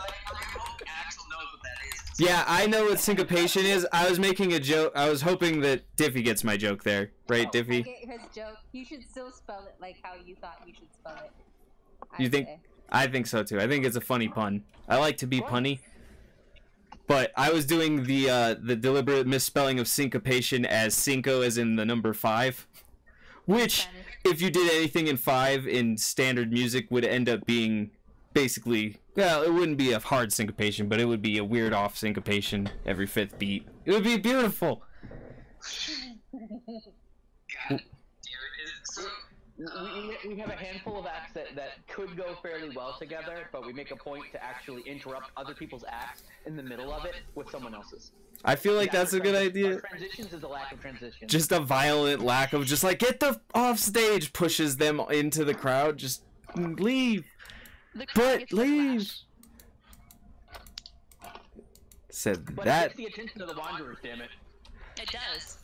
Yeah, I know what syncopation is. I was making a joke. I was hoping that Diffy gets my joke there. Right, oh, Diffy? I get his joke. You should still spell it like how you thought you should spell it. I you think? Say. I think so, too. I think it's a funny pun. I like to be punny. But I was doing the, uh, the deliberate misspelling of syncopation as cinco as in the number five. Which, if you did anything in five in standard music, would end up being basically, well, it wouldn't be a hard syncopation, but it would be a weird off syncopation every fifth beat. It would be beautiful. God, so, we, we have a handful of acts that, that could go fairly well together, but we make a point to actually interrupt other people's acts in the middle of it with someone else's. I feel like yeah, that's a good idea. Transitions is a lack of transition. Just a violent lack of just like, get the off stage, pushes them into the crowd, just leave. But leave. Said but that. It gets the attention of the wanderers, damn it. It does.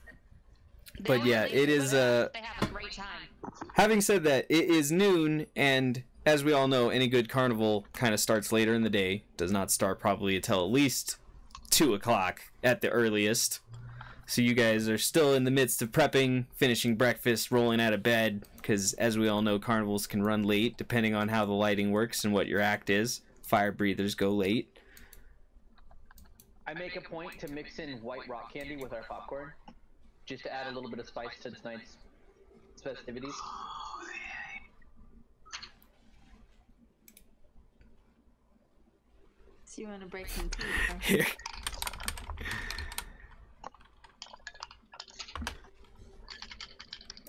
They but yeah, it is uh, they have a great time. Having said that, it is noon, and as we all know, any good carnival kind of starts later in the day. Does not start probably until at least two o'clock at the earliest, so you guys are still in the midst of prepping, finishing breakfast, rolling out of bed, because as we all know, carnivals can run late depending on how the lighting works and what your act is. Fire breathers go late. I make a point to mix in white rock candy with our popcorn just to add a little bit of spice to tonight's festivities. So you want to break some food? Here.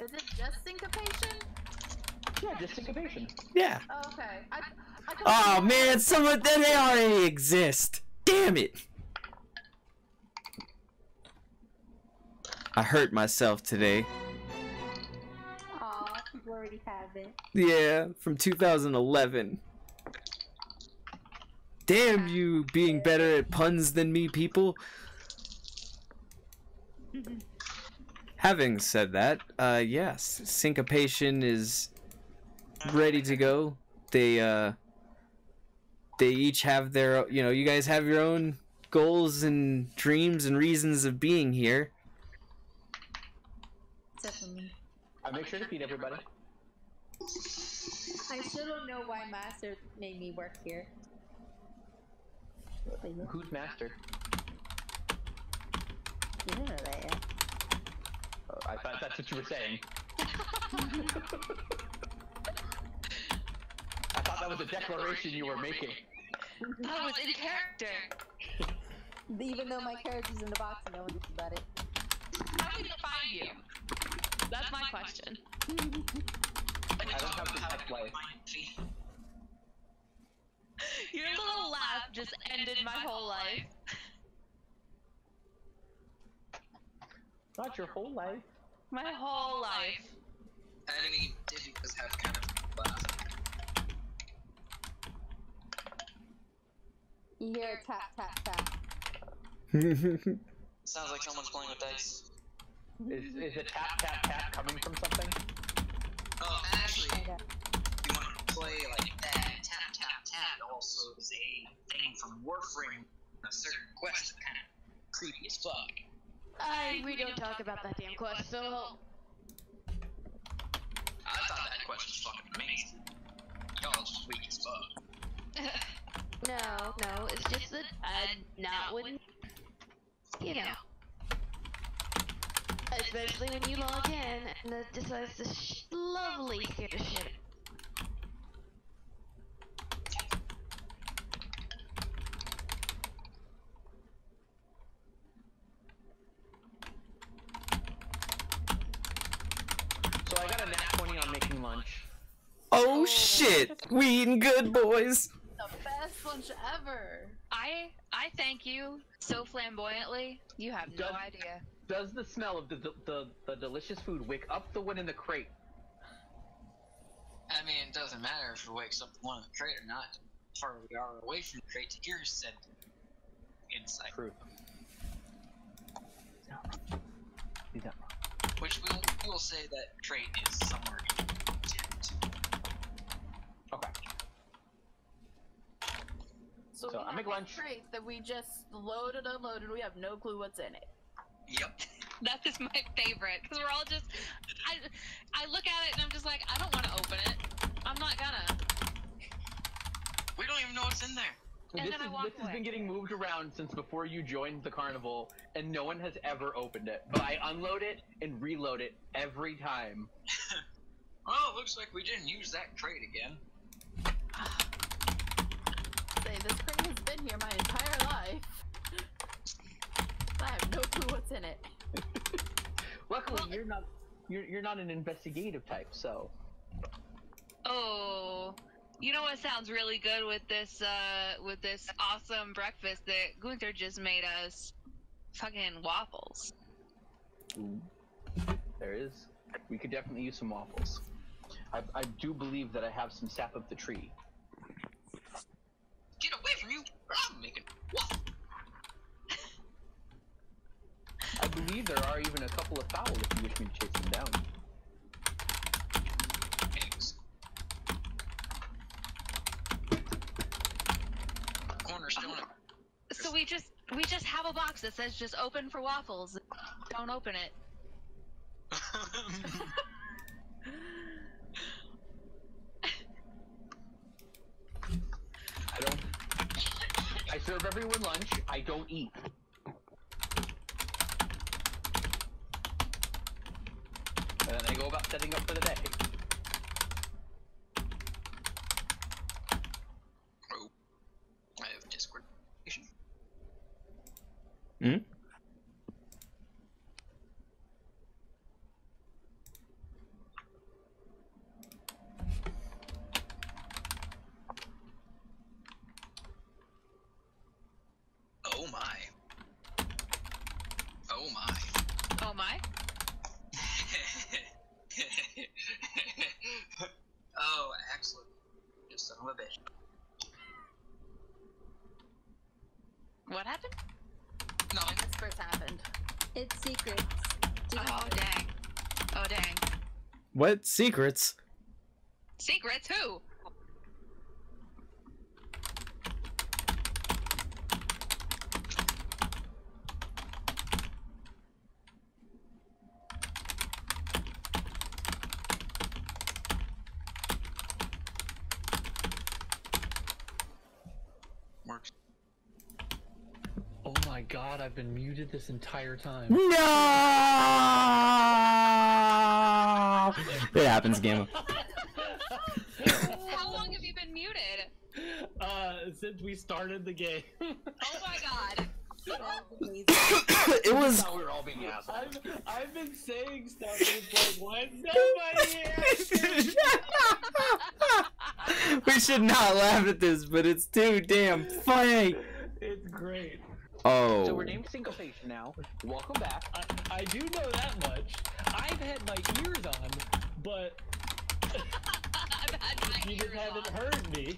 Is it just syncopation? Yeah, just syncopation. Yeah. Oh, okay. I, I oh man, some of them they already exist. Damn it! I hurt myself today. Aw, you already have it. Yeah, from two thousand eleven. Damn you being better at puns than me, people. Having said that, uh, yes, syncopation is ready to go. They, uh, they each have their, you know, you guys have your own goals and dreams and reasons of being here. Except for me. I'll make sure to feed everybody. I still don't know why Master made me work here. Who's master? You don't know that yet. Oh, I thought that's what you were saying. I thought that was a declaration you were making. I was in character. Even though my character's in the box and no one knows about it. How did they find you? That's my question. I don't have to have life. Your little laugh just ended my whole life. Not your whole life. My whole life. Enemy difficult have kind of class. You hear tap tap tap. Sounds like someone's playing with dice. Is is a tap tap tap coming from something? Oh, actually, you want to play like that? Tap tap tap also is a thing from Warframe. A certain quest kind of creepy as fuck. I we don't talk about that damn quest. So I thought that quest was fucking amazing. Y'all just weak as fuck. No, no, it's just that I'm not when, you know, especially when you log in and it decides to sh lovely scare the shit. So I got a nat twenty on making lunch. Oh, oh. Shit, we eating good, boys. The best lunch ever. I I thank you so flamboyantly. You have no does, idea. Does the smell of the, the the the delicious food wake up the one in the crate? I mean, it doesn't matter if it wakes up the one in the crate or not. The farther we are away from the crate to hear is said inside. True. He's not wrong. Which we will, we will say that crate is somewhere in the tent. Okay. So, so I make lunch. Crate that we just loaded, unloaded. We have no clue what's in it. Yep. That is my favorite because we're all just. I, I look at it and I'm just like, I don't want to open it. I'm not gonna. We don't even know what's in there. And this then is, I walk this away. Has been getting moved around since before you joined the carnival, and no one has ever opened it. But I unload it and reload it every time. Well, it looks like we didn't use that crate again. This crate has been here my entire life. I have no clue what's in it. Luckily, well, you're not you're you're not an investigative type, so. Oh, you know what sounds really good with this uh with this awesome breakfast that Gunther just made us? Fucking waffles. Ooh. There is. We could definitely use some waffles. I I do believe that I have some sap of the tree. Get away from you! I'm making waffles. I believe there are even a couple of fowl if you wish me to chase them down. Eggs. Cornerstone. So we just we just have a box that says just open for waffles. Don't open it. I don't. I serve everyone lunch. I don't eat. And then I go about setting up for the day. Oh, I have Discord. Hmm. What secrets? Secrets who? Works. Oh my god, I've been muted this entire time. No! It happens, Gamma. How long have you been muted? Uh, since we started the game. Oh my god. It was. We're all being assholes. I've, I've been saying stuff and like, why is nobody here? We should not laugh at this, but it's too damn funny. It's great. Oh. So we're named Syncopation now. Welcome back. I, I do know that much. I have had my ears on, but you just haven't on. heard me.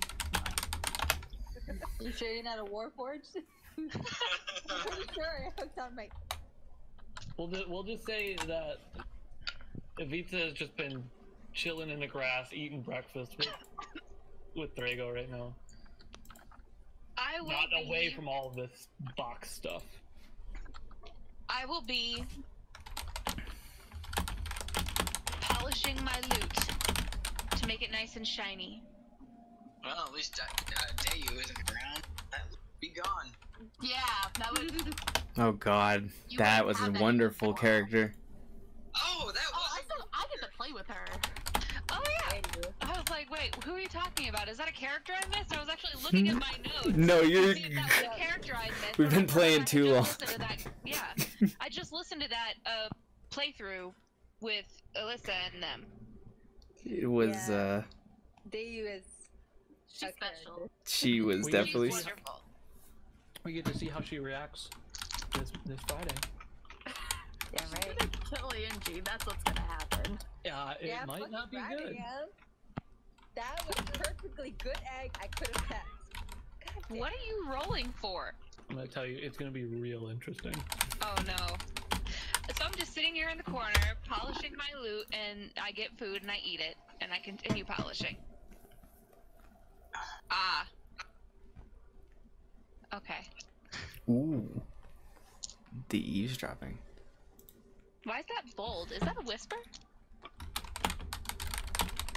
You sure you're not a Warforged? I'm pretty sure I hooked on my... We'll just, we'll just say that Ivitsa has just been chilling in the grass, eating breakfast with, with Drago right now. I will Not be... away from all of this box stuff. I will be polishing my loot to make it nice and shiny. Well, at least Dayu uh, is in the ground. That would be gone. Yeah, that would... Oh god, you that was a wonderful that. character. Oh, that was... Oh, I, still, I get to play with her. Oh yeah! I was like, wait, who are you talking about? Is that a character I missed? I was actually looking at my notes. No, you're... See if that was a character I missed. We've been playing too long. To that... Yeah, I just listened to that uh, playthrough with Alyssa and them. It was, yeah. uh... Dayu is... She's okay. special. She was we definitely... She's wonderful. We get to see how she reacts. This, this Friday. Yeah, right? She's gonna kill E N G. That's what's gonna happen. Yeah, it yeah, might not be Friday, good. Yeah. That was a perfectly good egg I could have kept. What are you rolling for? I'm gonna tell you, it's gonna be real interesting. Oh no. So I'm just sitting here in the corner, polishing my loot, and I get food and I eat it, and I continue polishing. Ah. Okay. Ooh. The eavesdropping. Why is that bold? Is that a whisper?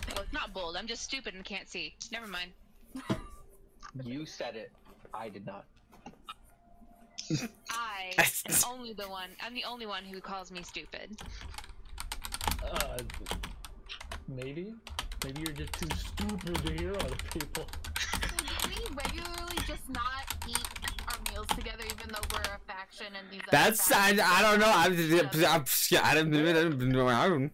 Well, it's not bold. I'm just stupid and can't see. Never mind. You said it. I did not. I am only the one. I'm the only one who calls me stupid. Uh, maybe? Maybe you're just too stupid to hear other people. So do we regularly just not eat our meals together, even though we're a faction and these That's other factions? I, I don't know. I'm, I'm, I don't know. I don't know.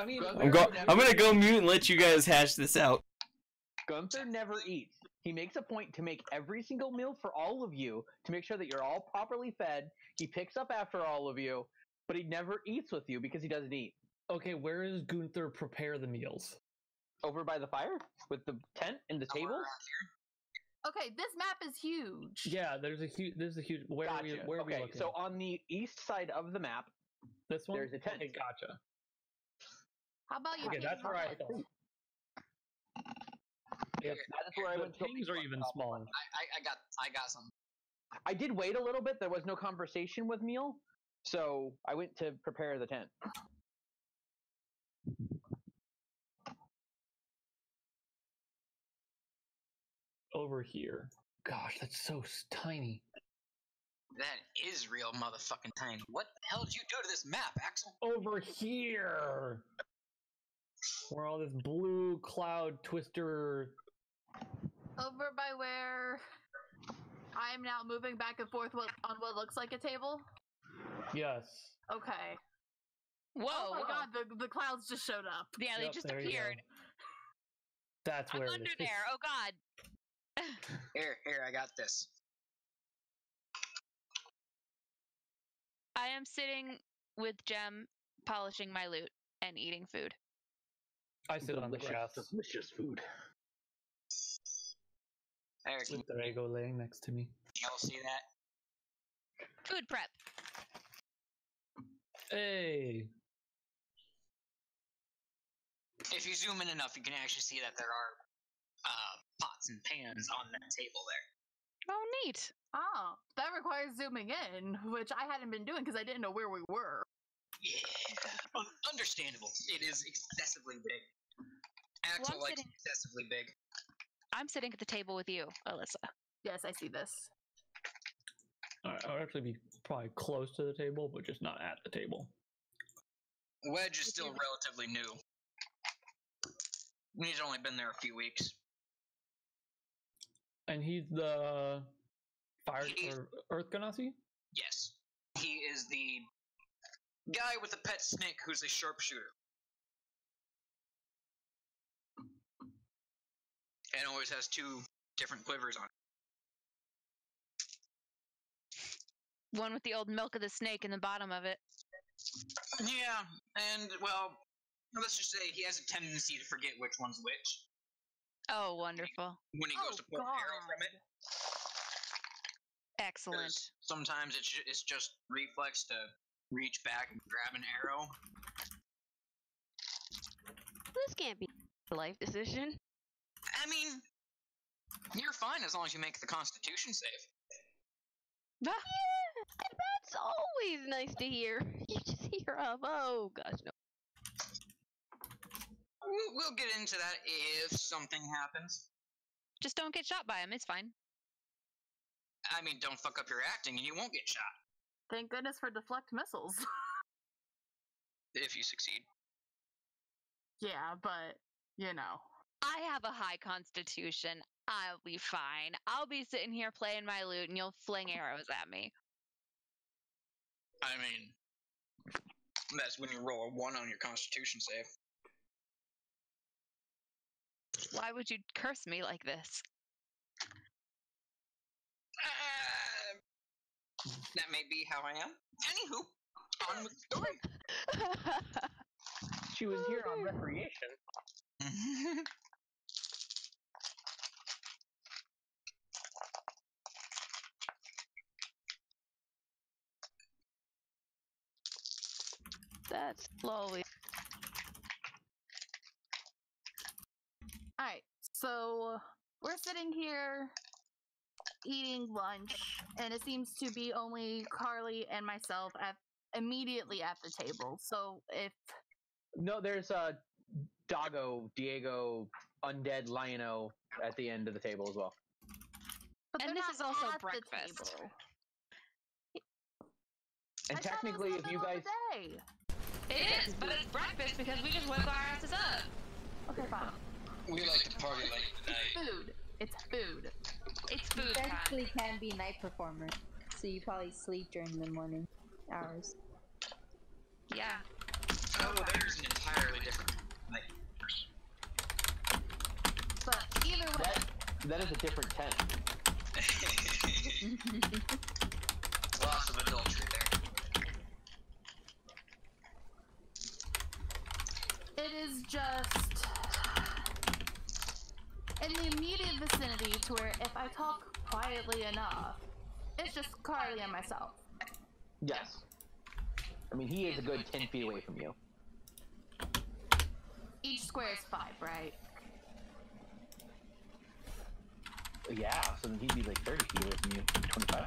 I mean, I'm, go, I'm gonna go mute and let you guys hash this out. Gunther never eats. He makes a point to make every single meal for all of you to make sure that you're all properly fed. He picks up after all of you, but he never eats with you because he doesn't eat. Okay, where does Gunther prepare the meals? Over by the fire with the tent and the tables. Okay, this map is huge. Yeah, there's a huge. This is a huge. Where gotcha. are we? Where okay, are we looking? So on the east side of the map, this one. There's a tent. Okay, gotcha. How about you? Okay, that's where I fell. Yeah, that's where I went. Things are even smaller. I, I got, I got some. I did wait a little bit. There was no conversation with Meal, so I went to prepare the tent. Over here. Gosh, that's so tiny. That is real motherfucking tiny. What the hell did you do to this map, Axel? Over here. Where all this blue cloud twister. Over by where I am now moving back and forth on what looks like a table? Yes. Okay. Whoa. Oh my whoa. god, the, the clouds just showed up. Yeah, they yep, just appeared. That's where I'm it under is. there. Oh god. Here, here, I got this. I am sitting with Jem, polishing my loot and eating food. I sit delicious, on the grass. Delicious food. Eric, with Drago laying next to me. Y'all see that? Food prep. Hey. If you zoom in enough, you can actually see that there are uh, pots and pans on that table there. Oh, neat. Oh, that requires zooming in, which I hadn't been doing because I didn't know where we were. Yeah, Un understandable. It is excessively big. Axel well, likes sitting... excessively big. I'm sitting at the table with you, Alyssa. Yes, I see this. All right, I'll actually be probably close to the table, but just not at the table. Wedge is still relatively new. He's only been there a few weeks. And he's the fire he's... or Earth Ganassi? Yes. He is the guy with a pet snake who's a sharpshooter. And always has two different quivers on it. One with the old milk of the snake in the bottom of it. Yeah, and, well, let's just say he has a tendency to forget which one's which. Oh, wonderful. When he goes oh, to pull God. an arrow from it. Excellent. Sometimes it's, it's just reflex to reach back and grab an arrow. This can't be a life decision. I mean, you're fine as long as you make the Constitution save. Yeah, that's always nice to hear. You just hear of, oh gosh, no. We'll get into that if something happens. Just don't get shot by him, it's fine. I mean, don't fuck up your acting and you won't get shot. Thank goodness for deflect missiles. If you succeed. Yeah, but, you know. I have a high constitution. I'll be fine. I'll be sitting here playing my lute and you'll fling arrows at me. I mean, that's when you roll a one on your constitution save. Why would you curse me like this? Uh, that may be how I am. Anywho, on with the story. She was here on recreation. That's slowly. Alright, so we're sitting here eating lunch, and it seems to be only Carly and myself at, immediately at the table. So if... No, there's uh, Doggo, Diego, Undead, Lion-O at the end of the table as well. But and this is also breakfast. And I technically, if you guys... It is, but it's breakfast because we just woke our asses up. Okay, fine. We like to party late at night. Food. It's food. It's food. You actually can be night performers, so you probably sleep during the morning hours. Yeah. Oh, well, there's an entirely different night person. But either way, that, that is a different tent. Lots of adultery there. It is just. In the immediate vicinity to where if I talk quietly enough, it's just Carly and myself. Yes. I mean, he is a good ten feet away from you. Each square is five, right? Yeah, so then he'd be like thirty feet away from you, twenty-five.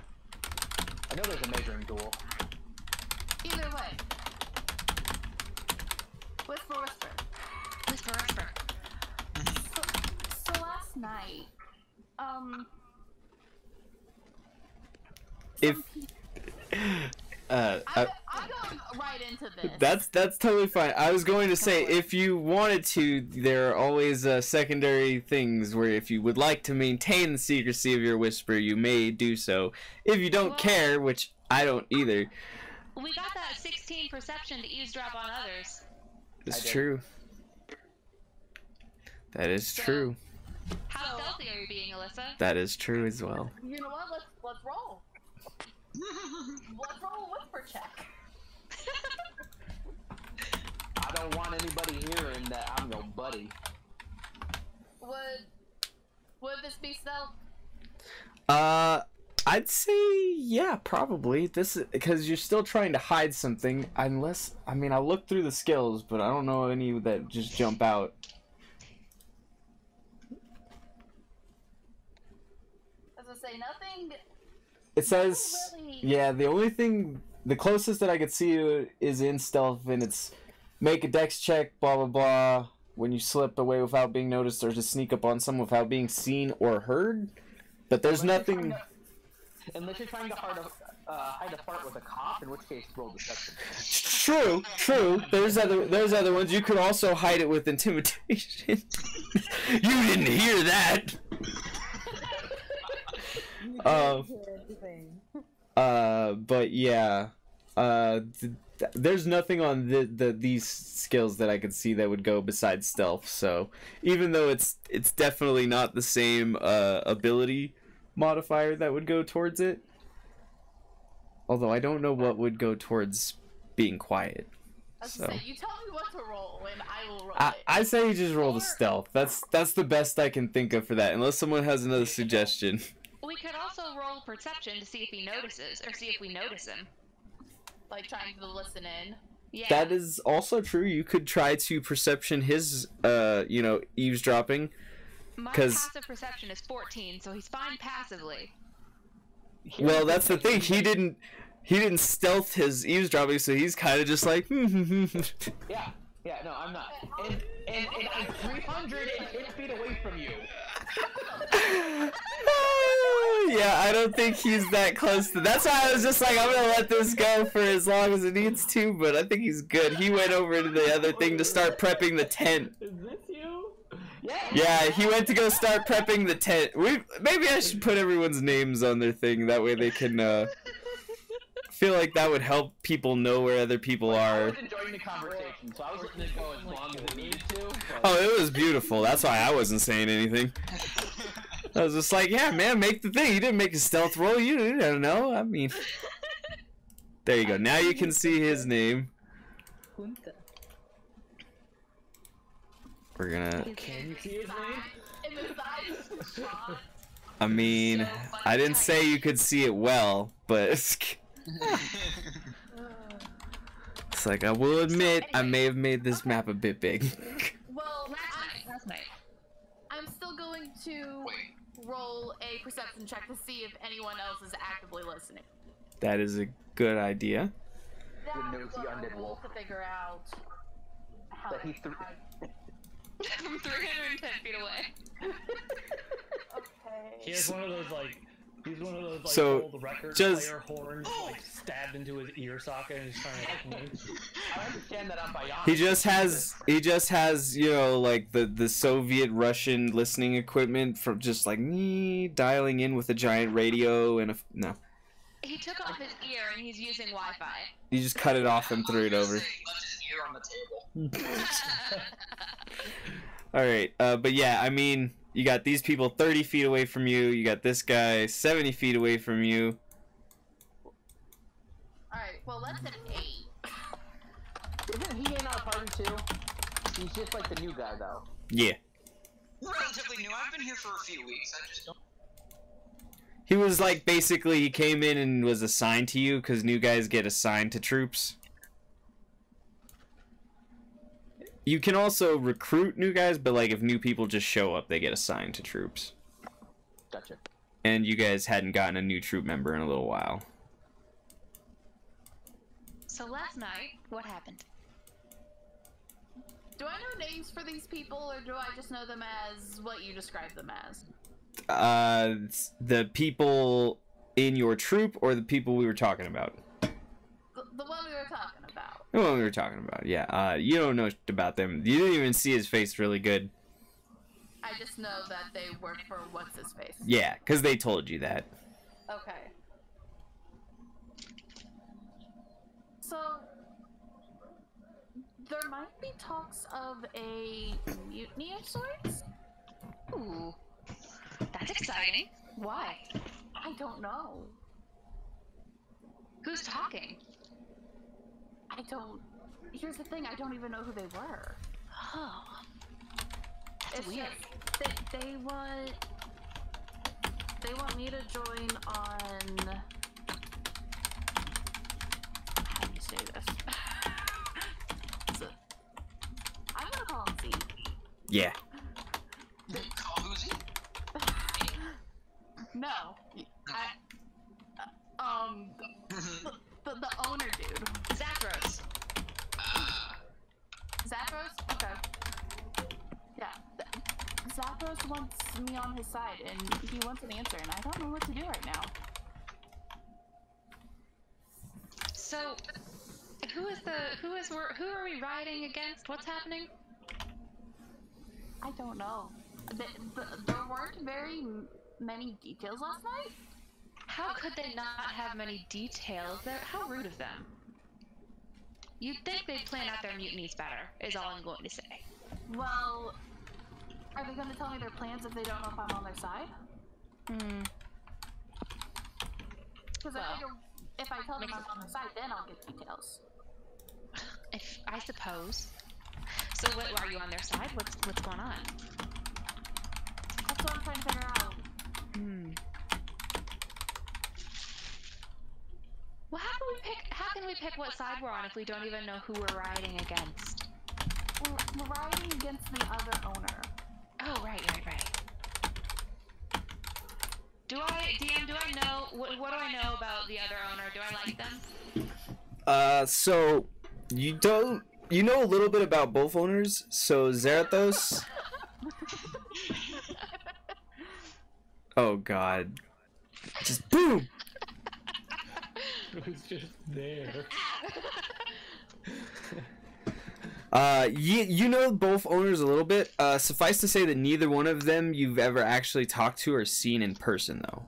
I know there's a measuring duel. Either way. Whisper, whisper. Whisper, whisper. Night. Um. If. Uh, I, I'm going right into this. That's that's totally fine. I was going to say if you wanted to, there are always uh, secondary things where if you would like to maintain the secrecy of your whisper, you may do so. If you don't well, care, which I don't either. We got that sixteen perception to eavesdrop on others. It's true. That is so true. How stealthy are you being, Alyssa? That is true as well. You know what? Let's let's roll. Let's roll a whisper check. I don't want anybody hearing that I'm no buddy. Would would this be stealth? Uh, I'd say yeah, probably. This is because you're still trying to hide something. Unless I mean, I looked through the skills, but I don't know any that just jump out. Say nothing. It says, really... yeah, the only thing, the closest that I could see you is in stealth, and it's make a dex check, blah, blah, blah, when you slip away without being noticed or just sneak up on someone without being seen or heard. But there's unless nothing. You're to, unless you're trying to hide a, uh, hide a fart with a cop, in which case roll deception. True, true. There's other, there's other ones. You could also hide it with intimidation. You didn't hear that. Uh, uh, but yeah, uh, th th there's nothing on the, the these skills that I could see that would go besides stealth. So even though it's it's definitely not the same uh, ability modifier that would go towards it. Although I don't know what would go towards being quiet. So. Say, you tell me what to roll, and I will roll I, it. I say you just roll the stealth. That's that's the best I can think of for that, unless someone has another suggestion. We could also roll perception to see if he notices, or see if we notice him. Like trying to listen in. Yeah. That is also true. You could try to perception his, uh, you know, eavesdropping. My passive perception is fourteen, so he's fine passively. Well, that's the thing. He didn't. He didn't stealth his eavesdropping, so he's kind of just like, hmm. Yeah, yeah, no, I'm not. And, and, and I'm three hundred ten feet away from you. Yeah, I don't think he's that close to... That's why I was just like, I'm going to let this go for as long as it needs to, but I think he's good. He went over to the other thing to start prepping the tent. Is this you? Yeah, yeah, he went to go start prepping the tent. We Maybe I should put everyone's names on their thing. That way they can... Uh, feel like that would help people know where other people are. I was enjoying the conversation, so I was letting it go as long as it needed to. Oh, it was beautiful. That's why I wasn't saying anything. I was just like, yeah, man, make the thing. You didn't make a stealth roll. You don't know. I mean, there you go. Now you can see his name. We're gonna... Can you see his name? I mean, I didn't say you could see it well, but... It's like, I will admit, so anyway, I may have made this okay. map a bit big. Well, last night, last night. I'm still going to Wait. roll a perception check to see if anyone else is actively listening. That is a good idea. That was what I rolled to figure out how that he threw from three hundred ten feet away. Okay. He has one of those, like... He's one of those, like, so, old record just... player horns, like, stabbed into his ear socket and he's trying to, like, move. I understand that I'm bionic. He just has, he just has, you know, like, the, the Soviet-Russian listening equipment from just, like, me dialing in with a giant radio and a... No. He took off his ear and he's using Wi-Fi. You just cut it off and threw it over. He left his ear on the table. Alright, uh, but yeah, I mean... You got these people thirty feet away from you. You got this guy seventy feet away from you. Alright, well, that's an eight. Isn't he in our party too? He's just like the new guy, though. Yeah. Relatively new. I've been here for a few weeks. I just don't... He was like, basically, he came in and was assigned to you because new guys get assigned to troops. You can also recruit new guys, but, like, if new people just show up, they get assigned to troops. Gotcha. And you guys hadn't gotten a new troop member in a little while. So last night, what happened? Do I know names for these people, or do I just know them as what you describe them as? Uh, the people in your troop, or the people we were talking about? The, the one we were talking about. What we were talking about, yeah. Uh, you don't know about them. You didn't even see his face really good. I just know that they work for what's his face. Yeah, because they told you that. Okay. So, there might be talks of a mutiny of sorts? Ooh, that's exciting. Why? I don't know. Who's talking? I don't... Here's the thing, I don't even know who they were. Oh. That's it's weird. Just, they, they want... They want me to join on... How do you say this? So, I'm gonna call him Z. Yeah. They call who Z? No. I... Uh, um... The, the owner dude. Zathros. Uh. Zathros? Okay. Yeah. Zathros wants me on his side, and he wants an answer, and I don't know what to do right now. So, who is the, who is, who are we riding against? What's happening? I don't know. The, the, there weren't very many details last night. How could they not have many details? They're, how rude of them. You'd think they'd plan out their mutinies better, is all I'm going to say. Well, are they going to tell me their plans if they don't know if I'm on their side? Hmm. Because well, if I tell them I'm on their side, then I'll get details. if I suppose. So what are you on their side? What's what's going on? That's what I'm trying to figure out. Hmm. Well, how can we pick? How can we pick what side we're on if we don't even know who we're riding against? We're, we're riding against the other owner. Oh right, right, right. Do I, D M, do I know, what, what do I know about the other owner? Do I like them? Uh, so, you don't, you know a little bit about both owners. So, Zathros. Oh, God. Just boom! It was just there. Uh, you, you know both owners a little bit. Uh, suffice to say that neither one of them you've ever actually talked to or seen in person, though.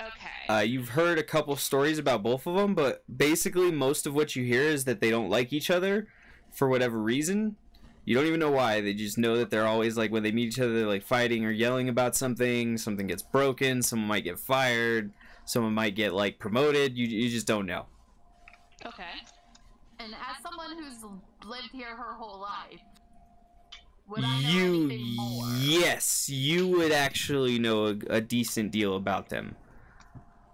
Okay. Uh, you've heard a couple stories about both of them, but basically most of what you hear is that they don't like each other for whatever reason. You don't even know why. They just know that they're always, like, when they meet each other, they're, like, fighting or yelling about something. Something gets broken. Someone might get fired. Someone might get, like, promoted. You, you just don't know. Okay. And as someone who's lived here her whole life, would I know you, anything more? Yes, you would actually know a, a decent deal about them.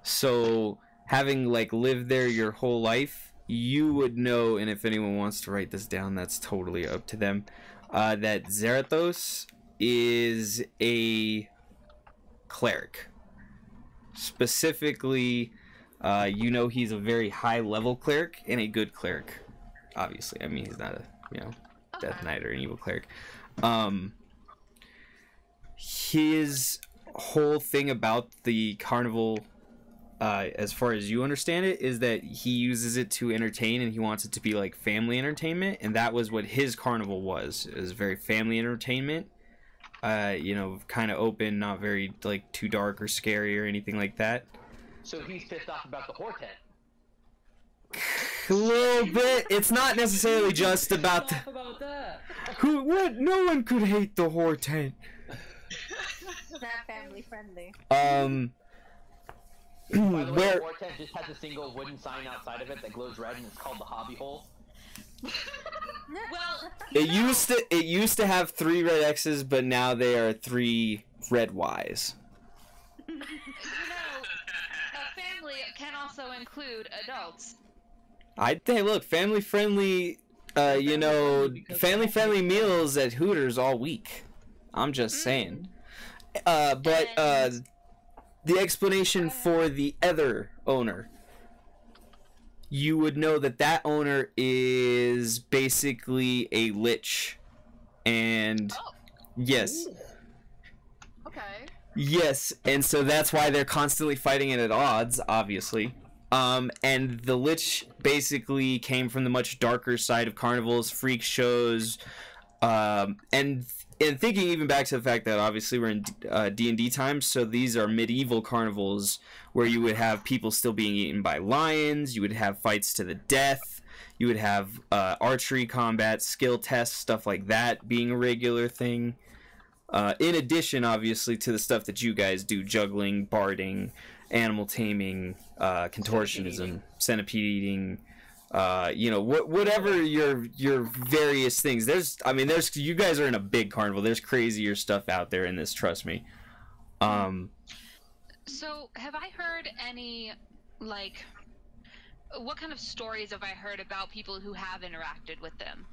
So, having, like, lived there your whole life, you would know, and if anyone wants to write this down, that's totally up to them, uh, that Zathros is a cleric. Specifically... Uh, you know he's a very high-level cleric and a good cleric, obviously. I mean, he's not a, you know, okay. Death Knight or an evil cleric. Um, his whole thing about the carnival, uh, as far as you understand it, is that he uses it to entertain and he wants it to be like family entertainment, and that was what his carnival was. It was very family entertainment, uh, you know, kind of open, not very, like, too dark or scary or anything like that. So he's pissed off about the whore tent. A little bit. It's not necessarily just about the... about that. Who? What? No one could hate the whore tent. Not family friendly. Um. By the way, where... the whore tent just has a single wooden sign outside of it that glows red and it's called the Hobby Hole. Well, it no. used to. It used to have three red X's, but now they are three red Y's. Can also include adults. I hey look, family friendly, uh, you know, family friendly meals at Hooters all week. I'm just mm. saying. Uh, but uh, the explanation for the other owner, you would know that that owner is basically a lich, and oh. yes. Ooh. Okay. Yes, and so that's why they're constantly fighting and at odds, obviously. Um, and the Lich basically came from the much darker side of carnivals, freak shows, um, and and thinking even back to the fact that obviously we're in uh, D and D times, so these are medieval carnivals where you would have people still being eaten by lions, you would have fights to the death, you would have uh, archery combat, skill tests, stuff like that being a regular thing. Uh, in addition, obviously, to the stuff that you guys do, juggling, barding, animal taming, uh, contortionism, centipede eating, uh, you know, wh whatever your your various things. There's, I mean, there's you guys are in a big carnival. There's crazier stuff out there in this, trust me. Um, so, have I heard any, like, what kind of stories have I heard about people who have interacted with them?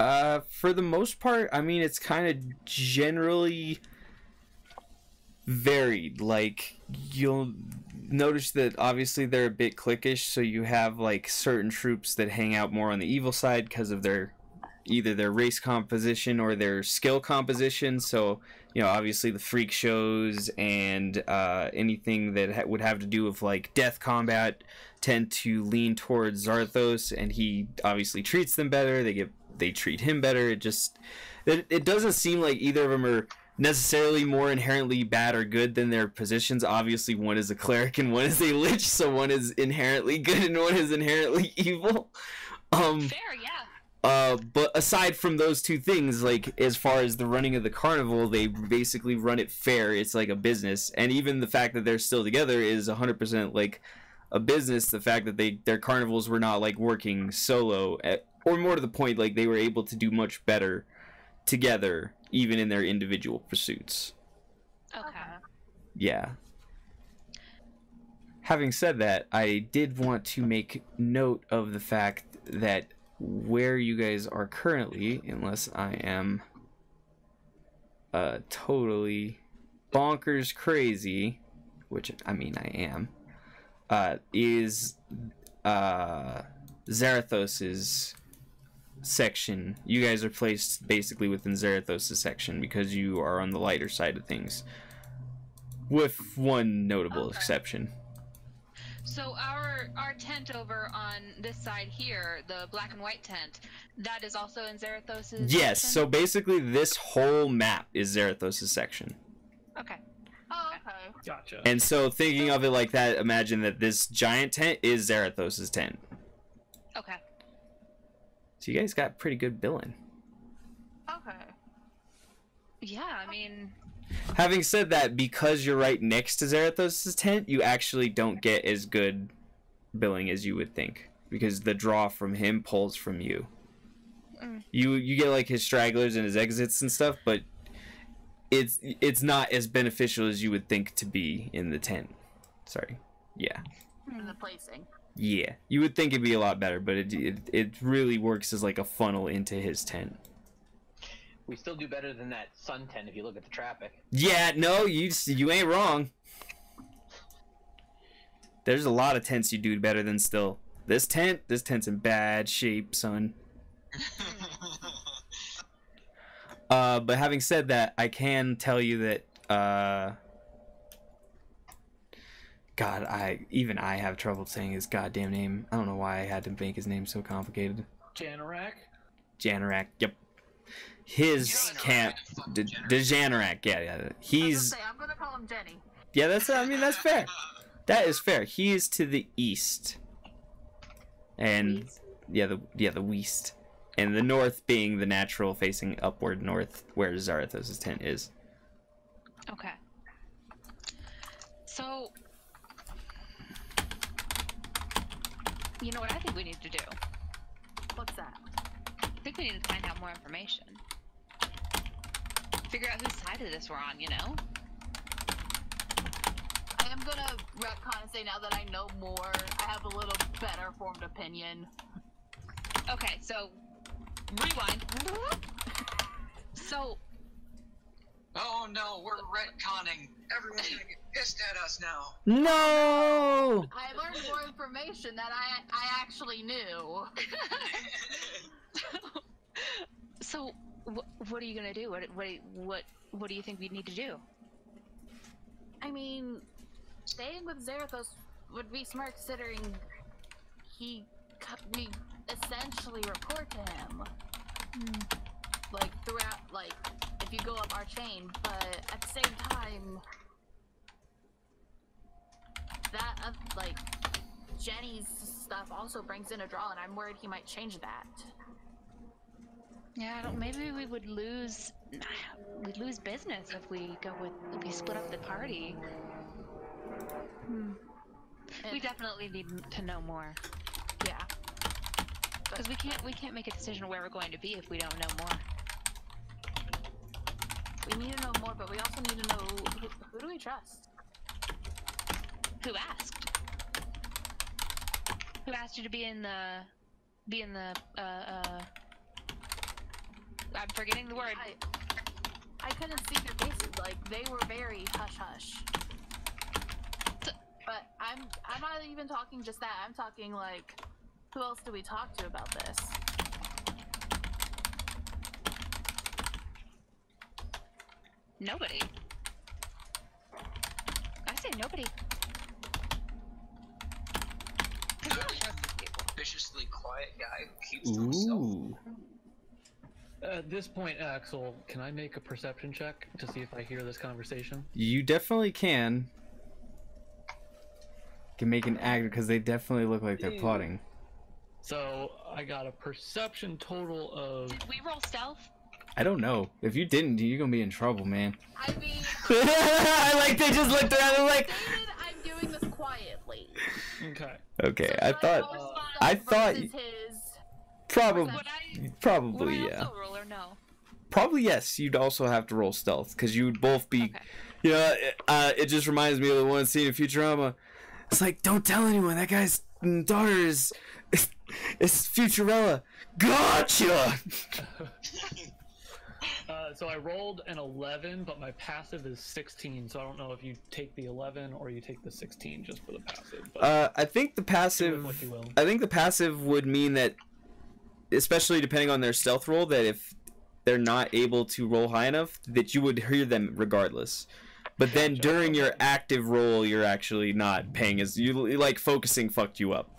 Uh, for the most part, I mean, it's kind of generally varied. Like, you'll notice that obviously they're a bit cliquish, so you have, like, certain troops that hang out more on the evil side because of their, either their race composition or their skill composition. So, you know, obviously the freak shows and, uh, anything that ha would have to do with, like, death combat tend to lean towards Zathros, and he obviously treats them better. They get... they treat him better. It just it, it doesn't seem like either of them are necessarily more inherently bad or good than their positions. Obviously one is a cleric and one is a lich, so one is inherently good and one is inherently evil. Um fair, yeah. Uh but aside from those two things, like, as far as the running of the carnival, they basically run it fair. It's like a business, and even the fact that they're still together is one hundred percent like a business, the fact that they their carnivals were not like working solo at, or more to the point, like they were able to do much better together, even in their individual pursuits. Okay. Yeah. Having said that, I did want to make note of the fact that where you guys are currently, unless I am uh, totally bonkers crazy, which I mean I am, uh, is uh, Zathros' section. You guys are placed basically within Zathros' section because you are on the lighter side of things, with one notable okay. exception. So our our tent over on this side here, the black and white tent, that is also in Zathros' Yes, section? So basically this whole map is Zathros' section. Okay. Oh, okay. Gotcha. And so thinking of it like that, imagine that this giant tent is Zathros' tent. Okay. So you guys got pretty good billing. Okay. Yeah, I mean... Having said that, because you're right next to Zathros' tent, you actually don't get as good billing as you would think, because the draw from him pulls from you. Mm. You you get like his stragglers and his exits and stuff, but it's it's not as beneficial as you would think to be in the tent. Sorry, yeah. In the placing. Yeah, you would think it'd be a lot better, but it it, it really works as like a funnel into his tent. We still do better than that sun tent if you look at the traffic. Yeah, no, you you ain't wrong. There's a lot of tents you do better than still. This tent, this tent's in bad shape, son. uh, but having said that, I can tell you that. Uh, God, I even I have trouble saying his goddamn name. I don't know why I had to make his name so complicated. Djanarak. Djanarak. Yep. His camp, the Djanarak, yeah, yeah. He's. I was gonna say, I'm gonna call him Jenny. Yeah, that's. I mean, that's fair. That is fair. He is to the east, and east. yeah, the yeah the west, and the north being the natural facing upward north, where Zathros' tent is. Okay. So, you know what I think we need to do? What's that? I think we need to find out more information. Figure out whose side of this we're on, you know? I am gonna retcon and say now that I know more, I have a little better formed opinion. Okay, so rewind. So oh no, we're retconning. Everyone's gonna get pissed at us now. No! I learned more information that I I actually knew. So wh what are you gonna do? What what what what do you think we need to do? I mean, staying with Zathros would be smart, considering he we essentially report to him, mm. like throughout, like if you go up our chain. But at the same time, that uh, like Jenny's stuff also brings in a draw, and I'm worried he might change that. Yeah, I don't, maybe we would lose, we'd lose business if we go with, if we split up the party. Hmm. We definitely need to know more. Yeah. Because we can't, we can't make a decision where we're going to be if we don't know more. We need to know more, but we also need to know who, who do we trust? Who asked? Who asked you to be in the, be in the, uh, uh, I'm forgetting the word. I, I couldn't see their faces. Like they were very hush hush. But I'm I'm not even talking just that. I'm talking like, who else do we talk to about this? Nobody. I say nobody. Viciously quiet guy who keeps to himself. At this point, Axel, can I make a perception check to see if I hear this conversation? You definitely can. Can make an act because they definitely look like they're plotting. So I got a perception total of. Did we roll stealth? I don't know. If you didn't, you're gonna be in trouble, man. I mean, I like they just looked around and like. I'm doing this quietly. Okay. Okay. So I thought. Uh, I thought. His... Probably. I, probably would I yeah. Also roll or no? Probably yes. You'd also have to roll stealth because you would both be. Okay. You know, uh, it just reminds me of the one scene in Futurama. It's like, don't tell anyone. That guy's daughter is. It's Futurella. Gotcha. Uh, so I rolled an eleven, but my passive is sixteen, so I don't know if you take the eleven or you take the sixteen just for the passive. But uh, I think the passive, what you will. I think the passive would mean that, especially depending on their stealth roll, that if they're not able to roll high enough, that you would hear them regardless. But then during your active roll, you're actually not paying as you like focusing fucked you up.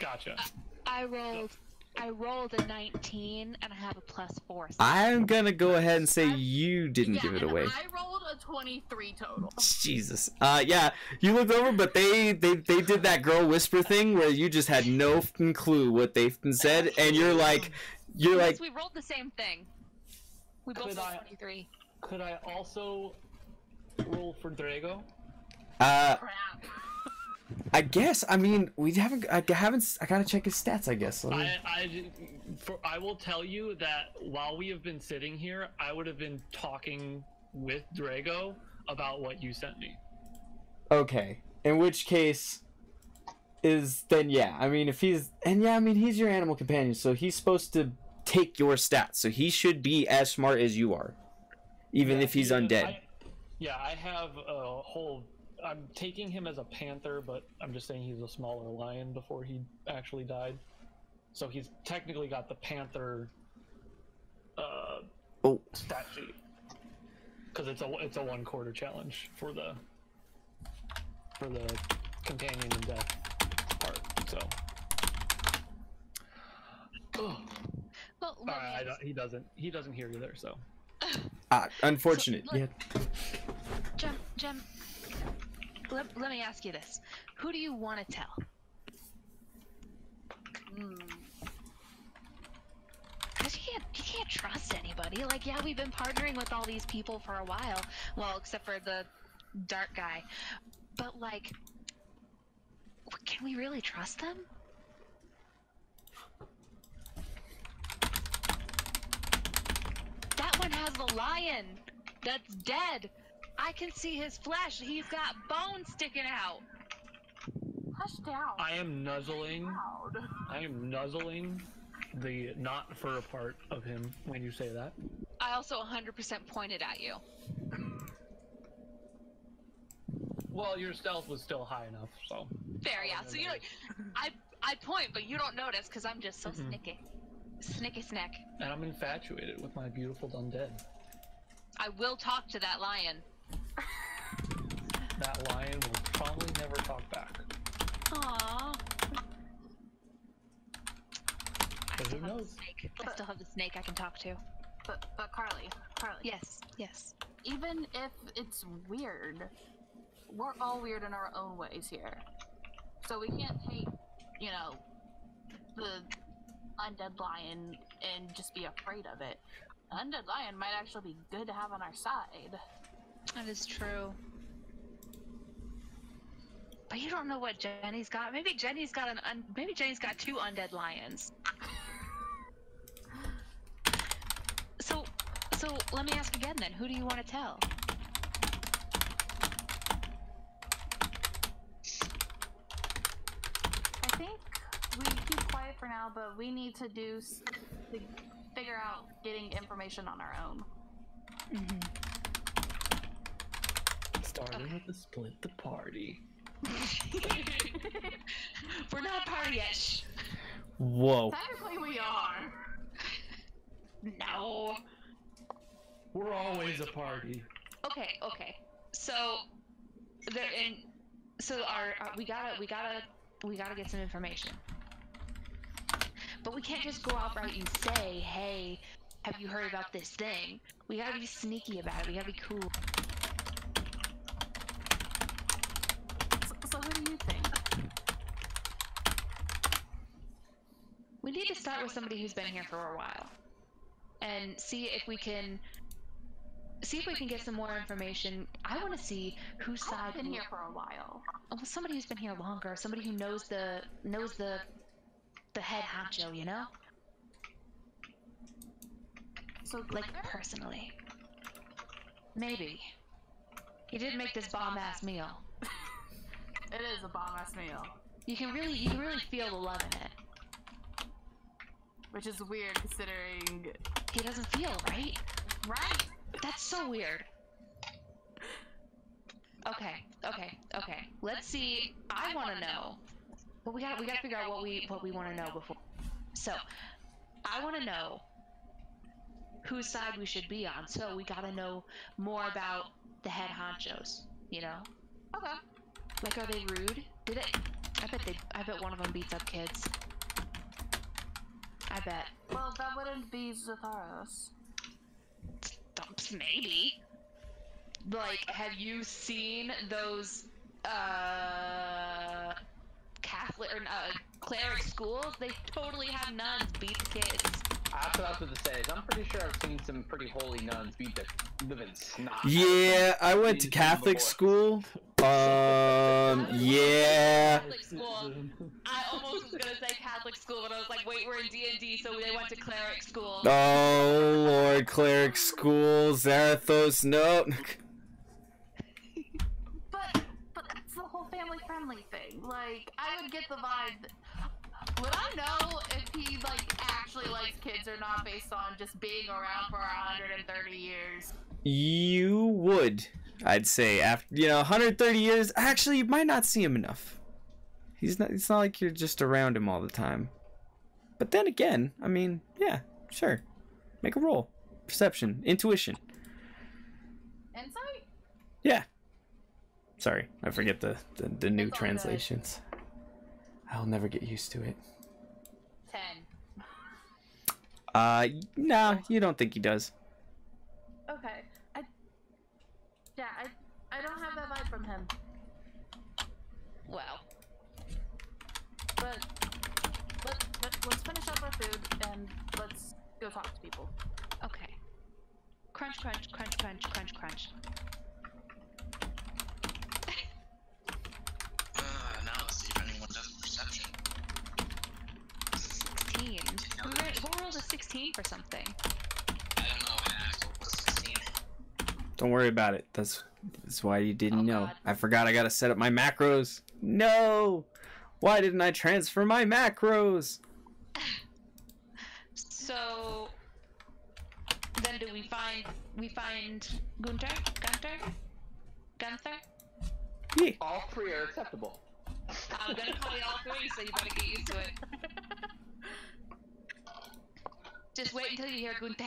Gotcha. Uh, I rolled. I rolled a nineteen and I have a plus four. So I'm gonna go ahead and say you didn't yeah, give it away. I rolled a twenty-three total. Jesus. Uh, yeah, you looked over, but they, they they did that girl whisper thing where you just had no clue what they said, and you're like, you're yes, like. We rolled the same thing. We both rolled twenty-three. Could I also roll for Drago? Uh. Crap. I guess. I mean, we haven't. I haven't. I gotta check his stats. I guess. Me... I. I, for, I will tell you that while we have been sitting here, I would have been talking with Drago about what you sent me. Okay. In which case, is then yeah. I mean, if he's and yeah, I mean he's your animal companion, so he's supposed to take your stats. So he should be as smart as you are, even yeah, if he's undead. I, yeah, I have a whole. I'm taking him as a panther, but I'm just saying he's a smaller lion before he actually died. So he's technically got the panther uh, oh. stat sheet. Because it's a, it's a one-quarter challenge for the for the companion and death part. So. Oh. Well, well, uh, I don't, he doesn't. He doesn't hear you there, so. Ah, unfortunate. So, let, yeah. Jem, Jem. Let, let me ask you this. Who do you want to tell? Mm. Cause you can't, you can't trust anybody. Like, yeah, we've been partnering with all these people for a while. Well, except for the dark guy. But like, can we really trust them? That one has the lion that's dead. I can see his flesh. He's got bones sticking out. Hush down. I am nuzzling. I am nuzzling the not fur part of him when you say that. I also one hundred percent pointed at you. Well, your stealth was still high enough, so. Fair, yeah. So you know, I I point, but you don't notice because I'm just so mm-hmm. snicky, snicky snack. And I'm infatuated with my beautiful undead. I will talk to that lion. That lion will probably never talk back. Aww. I still, who knows? Have the snake. I still have the snake I can talk to. But but Carly, Carly. Yes, yes. Even if it's weird, we're all weird in our own ways here. So we can't take, you know, the undead lion and just be afraid of it. The undead lion might actually be good to have on our side. That is true. But you don't know what Jenny's got. Maybe Jenny's got an un maybe Jenny's got two undead lions. So so let me ask again then, who do you want to tell? I think we keep quiet for now, but we need to do to figure out getting information on our own. Mm-hmm. Starting okay. with a split the party. We're not partyish. Whoa. Technically we are. No. We're always a party. Okay, okay. So there in so our, our we gotta we gotta we gotta get some information. But we can't just go out right and say, hey, have you heard about this thing? We gotta be sneaky about it, we gotta be cool. We need to start with somebody who's been here for a while and see if we can see if we can get some more information. I want to see whose side. I've been here for a while. Well, somebody who's been here longer, somebody who knows the knows the the head honcho, you know. So like personally, maybe he did make this bomb ass meal. It is a bomb ass meal. You can really you can really feel the love in it. Which is weird considering he doesn't feel right. Right. That's so weird. Okay, okay, okay. Let's see. I want to know. But we got we got to figure out what we what we want to know before. So, I want to know whose side we should be on. So we got to know more about the head honchos. You know? Okay. Like, are they rude? Did it? I bet they. I bet one of them beats up kids. I bet. Well, that wouldn't be Zathros. Maybe. Like, have you seen those uh Catholic or uh, cleric schools? They totally have nuns beat the kids. That's what I was going to say. I'm pretty sure I've seen some pretty holy nuns beat the living snot. Yeah, I went to Catholic school. Um, yeah. Catholic school. I almost was gonna say Catholic school, but I was like, wait, we're in D and D, so they went to cleric school. Oh Lord, cleric school, Zathros, no. but, but that's the whole family-friendly thing. Like, I would get the vibe. Would I know if he like actually likes kids or not based on just being around for one hundred thirty years? You would. I'd say after, you know, one hundred thirty years, actually you might not see him enough. He's not, it's not like you're just around him all the time. But then again, I mean, yeah, sure. Make a roll. Perception, intuition. Insight? Yeah. Sorry, I forget the, the, the new translations. Good. I'll never get used to it. ten. Uh, nah, you don't think he does. Okay. Yeah, I, I don't have that vibe from him. Well. But, let, let, let's finish up our food and let's go talk to people. Okay. Crunch, crunch, crunch, crunch, crunch, crunch. Uh, now let's see if anyone does perception. sixteen. Who rolled, rolled a sixteen for something? I don't know, man. I rolled a sixteen. Don't worry about it. That's that's why you didn't oh, know. God. I forgot I gotta set up my macros. No! Why didn't I transfer my macros? So then do we find we find Gunther? Gunther? Gunther? Yeah. All three are acceptable. I'm gonna call you all three, so you better get used to it. Just wait until you hear Gunther.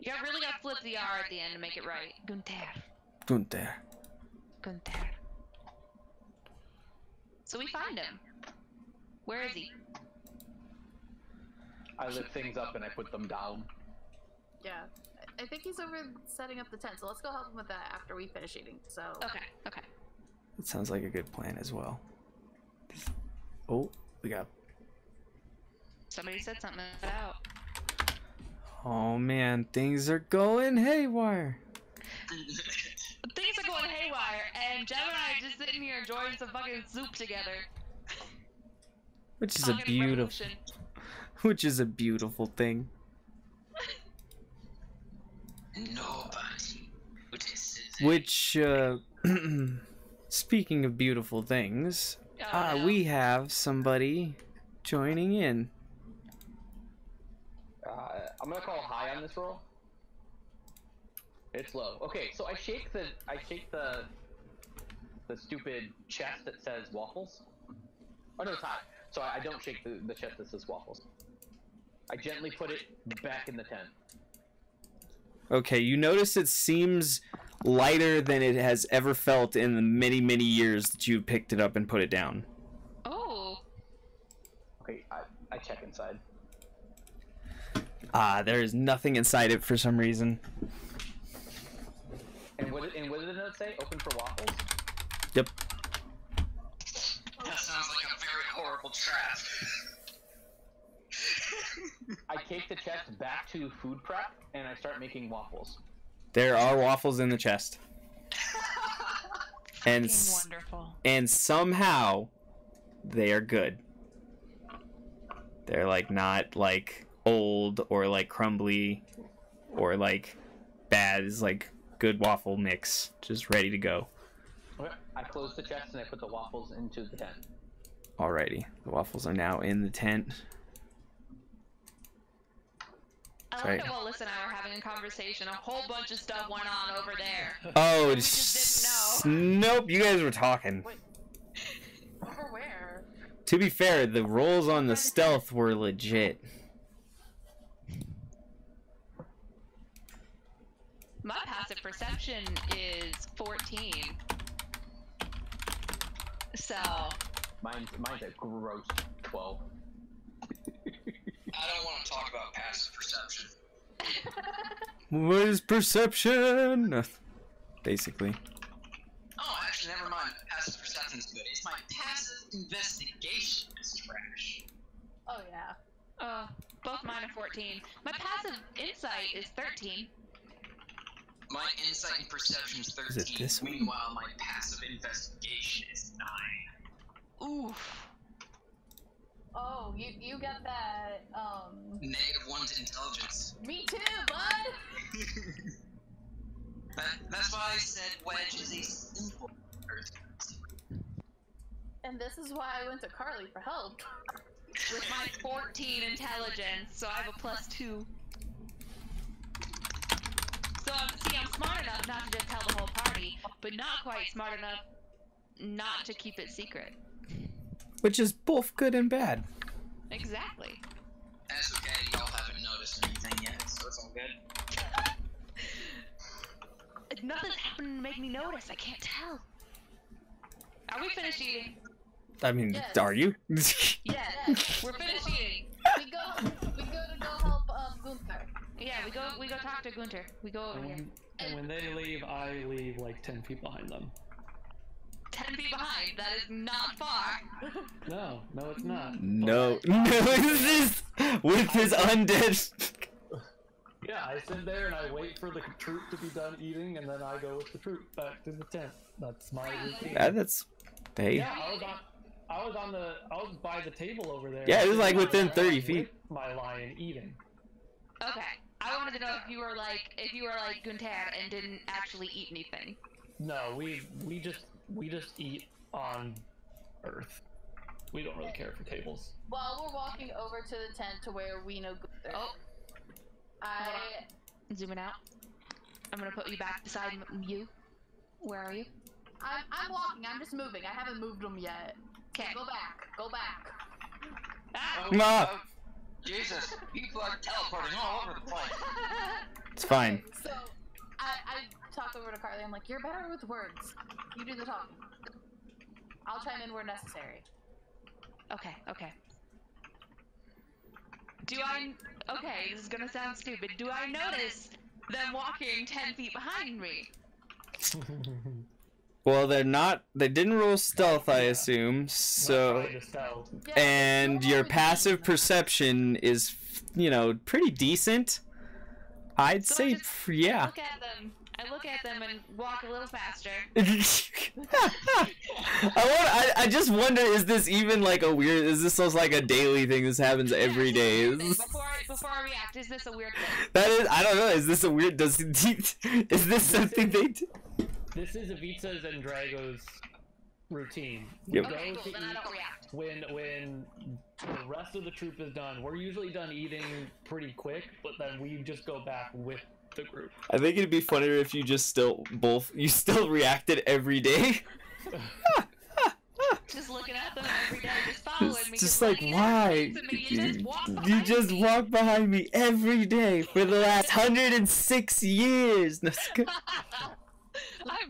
You really gotta flip the R at the end to make it right. Gunther. Gunther. Gunther. So we find him. Where is he? I lift things up and I put them down. Yeah. I think he's over setting up the tent, so let's go help him with that after we finish eating. So. Okay, okay. That sounds like a good plan as well. Oh, we got. Somebody said something about. Oh man, things are going haywire. Things are going haywire, and Gemini and I just sitting here enjoying some fucking soup together. Which is a beautiful, which is a beautiful thing. Nobody. Which, uh, speaking of beautiful things, oh, ah, no. We have somebody joining in. I'm gonna call high on this roll. It's low. Okay, so I shake the I shake the the stupid chest that says waffles. Oh no, it's high. So I, I don't shake the, the chest that says waffles. I gently put it back in the tent. Okay, you notice it seems lighter than it has ever felt in the many, many years that you picked it up and put it down. Oh. Okay, I, I check inside. Ah, there is nothing inside it for some reason. And what, and what did it say? Open for waffles? Yep. That sounds like a very horrible trap. I take the chest back to food prep, and I start making waffles. There are waffles in the chest. And wonderful. And somehow they are good. They're like not like old or like crumbly or like bad. It's like good waffle mix, just ready to go. Okay. I close the chest and I put the waffles into the tent. Alrighty, the waffles are now in the tent. I like right. that Willis and I were having a conversation. A whole bunch of stuff went on over there. Oh, we just didn't know. Nope, you guys were talking. Wait. Over where? To be fair, the rolls on the stealth were legit. My passive perception is fourteen. So. Mine's, mine's a gross twelve. I don't want to talk about passive perception. What is perception? Basically. Oh, actually, never mind. Passive perception's good. It's my passive investigation is trash. Oh, yeah. Uh, both mine are fourteen. My passive insight is thirteen. My insight and perception is thirteen. Is it this one? Meanwhile, my passive investigation is nine. Oof. Oh, you you got that, um... negative one to intelligence. Me too, bud! that, that's why I said Wedge is a simple person. And this is why I went to Carly for help. With my fourteen intelligence, so I have a plus two. So, um, see, I'm smart enough not to just tell the whole party, but not quite smart enough not to keep it secret. Which is both good and bad. Exactly. That's okay, y'all haven't noticed anything yet, so it's all good. Nothing's happened to make me notice, I can't tell. Are we finished eating? I mean, yes. Are you? Yes, we're finished eating. We go, we go to go help um, Gunther. Yeah, we go We go talk to Gunther. We go over and here. When, and when they leave, I leave like ten feet behind them. ten feet behind. That is not far. No, no, it's not. No, no, it's just with his undead. Yeah, I sit there and I wait for the troop to be done eating, and then I go with the troop back to the tent. That's my routine. Yeah, that's. Hey. Yeah, I was, on, I was on the. I was by the table over there. Yeah, it was like within thirty feet. My lion eating. Okay, I wanted to know if you were like if you were like Gunther and didn't actually eat anything. No, we we just. We just eat on Earth. We don't really care for tables. While we're walking over to the tent to where we know Gunther, oh. I... Zooming out. I'm gonna put you back beside you. Where are you? I'm, I'm walking. I'm just moving. I haven't moved them yet. Okay. Go back. Go back. Ah. Oh, no. Oh, Jesus. People are teleporting all over the place. It's fine. So, I... I talk over to Carly. I'm like, you're better with words. You do the talking. I'll chime in where necessary. Okay, okay. Do I... Okay, this is gonna sound stupid. Do I notice them walking ten feet behind me? Well, they're not... They didn't roll stealth, I assume, so... And your passive perception is, you know, pretty decent. I'd so say, I just, yeah. Look at them. I look at them and walk a little faster. I, want, I I just wonder, is this even like a weird? Is this like a daily thing? This happens every day. Is, before I, before I react, is this a weird thing? That is, I don't know. Is this a weird? Does is this something they do? This is Ivitsa's and Drago's routine. Yep. Okay, cool, then I don't react. When when the rest of the troop is done, we're usually done eating pretty quick, but then we just go back with the group. I think it'd be funnier if you just still both you still reacted every day. Just looking at them every day, just following just, me. Just like, why? You, you just, walk behind, you just me. walk behind me every day for the last one hundred six years. I'm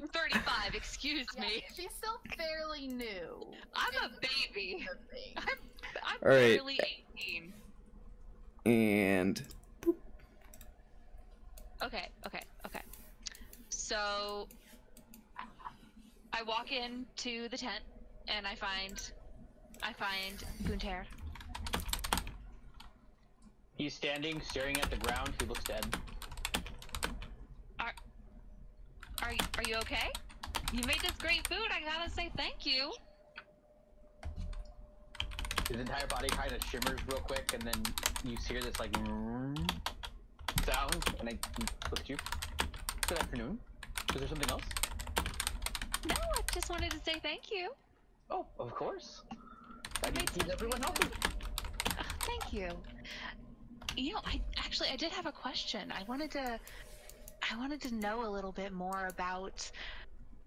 thirty-five, excuse yeah, me. She's still fairly new. I'm a baby. I'm, I'm All right. barely eighteen. And... Boop. Okay, okay, okay. So... I walk into the tent, and I find... I find Gunther. He's standing, staring at the ground. He looks dead. Are are you, are you okay? You made this great food. I gotta say thank you. His entire body kind of shimmers real quick, and then you hear this like sound, and I look at you. Good afternoon. Is there something else? No, I just wanted to say thank you. Oh, of course. I need to keep everyone healthy. Uh, thank you. You know, I actually I did have a question. I wanted to, I wanted to know a little bit more about,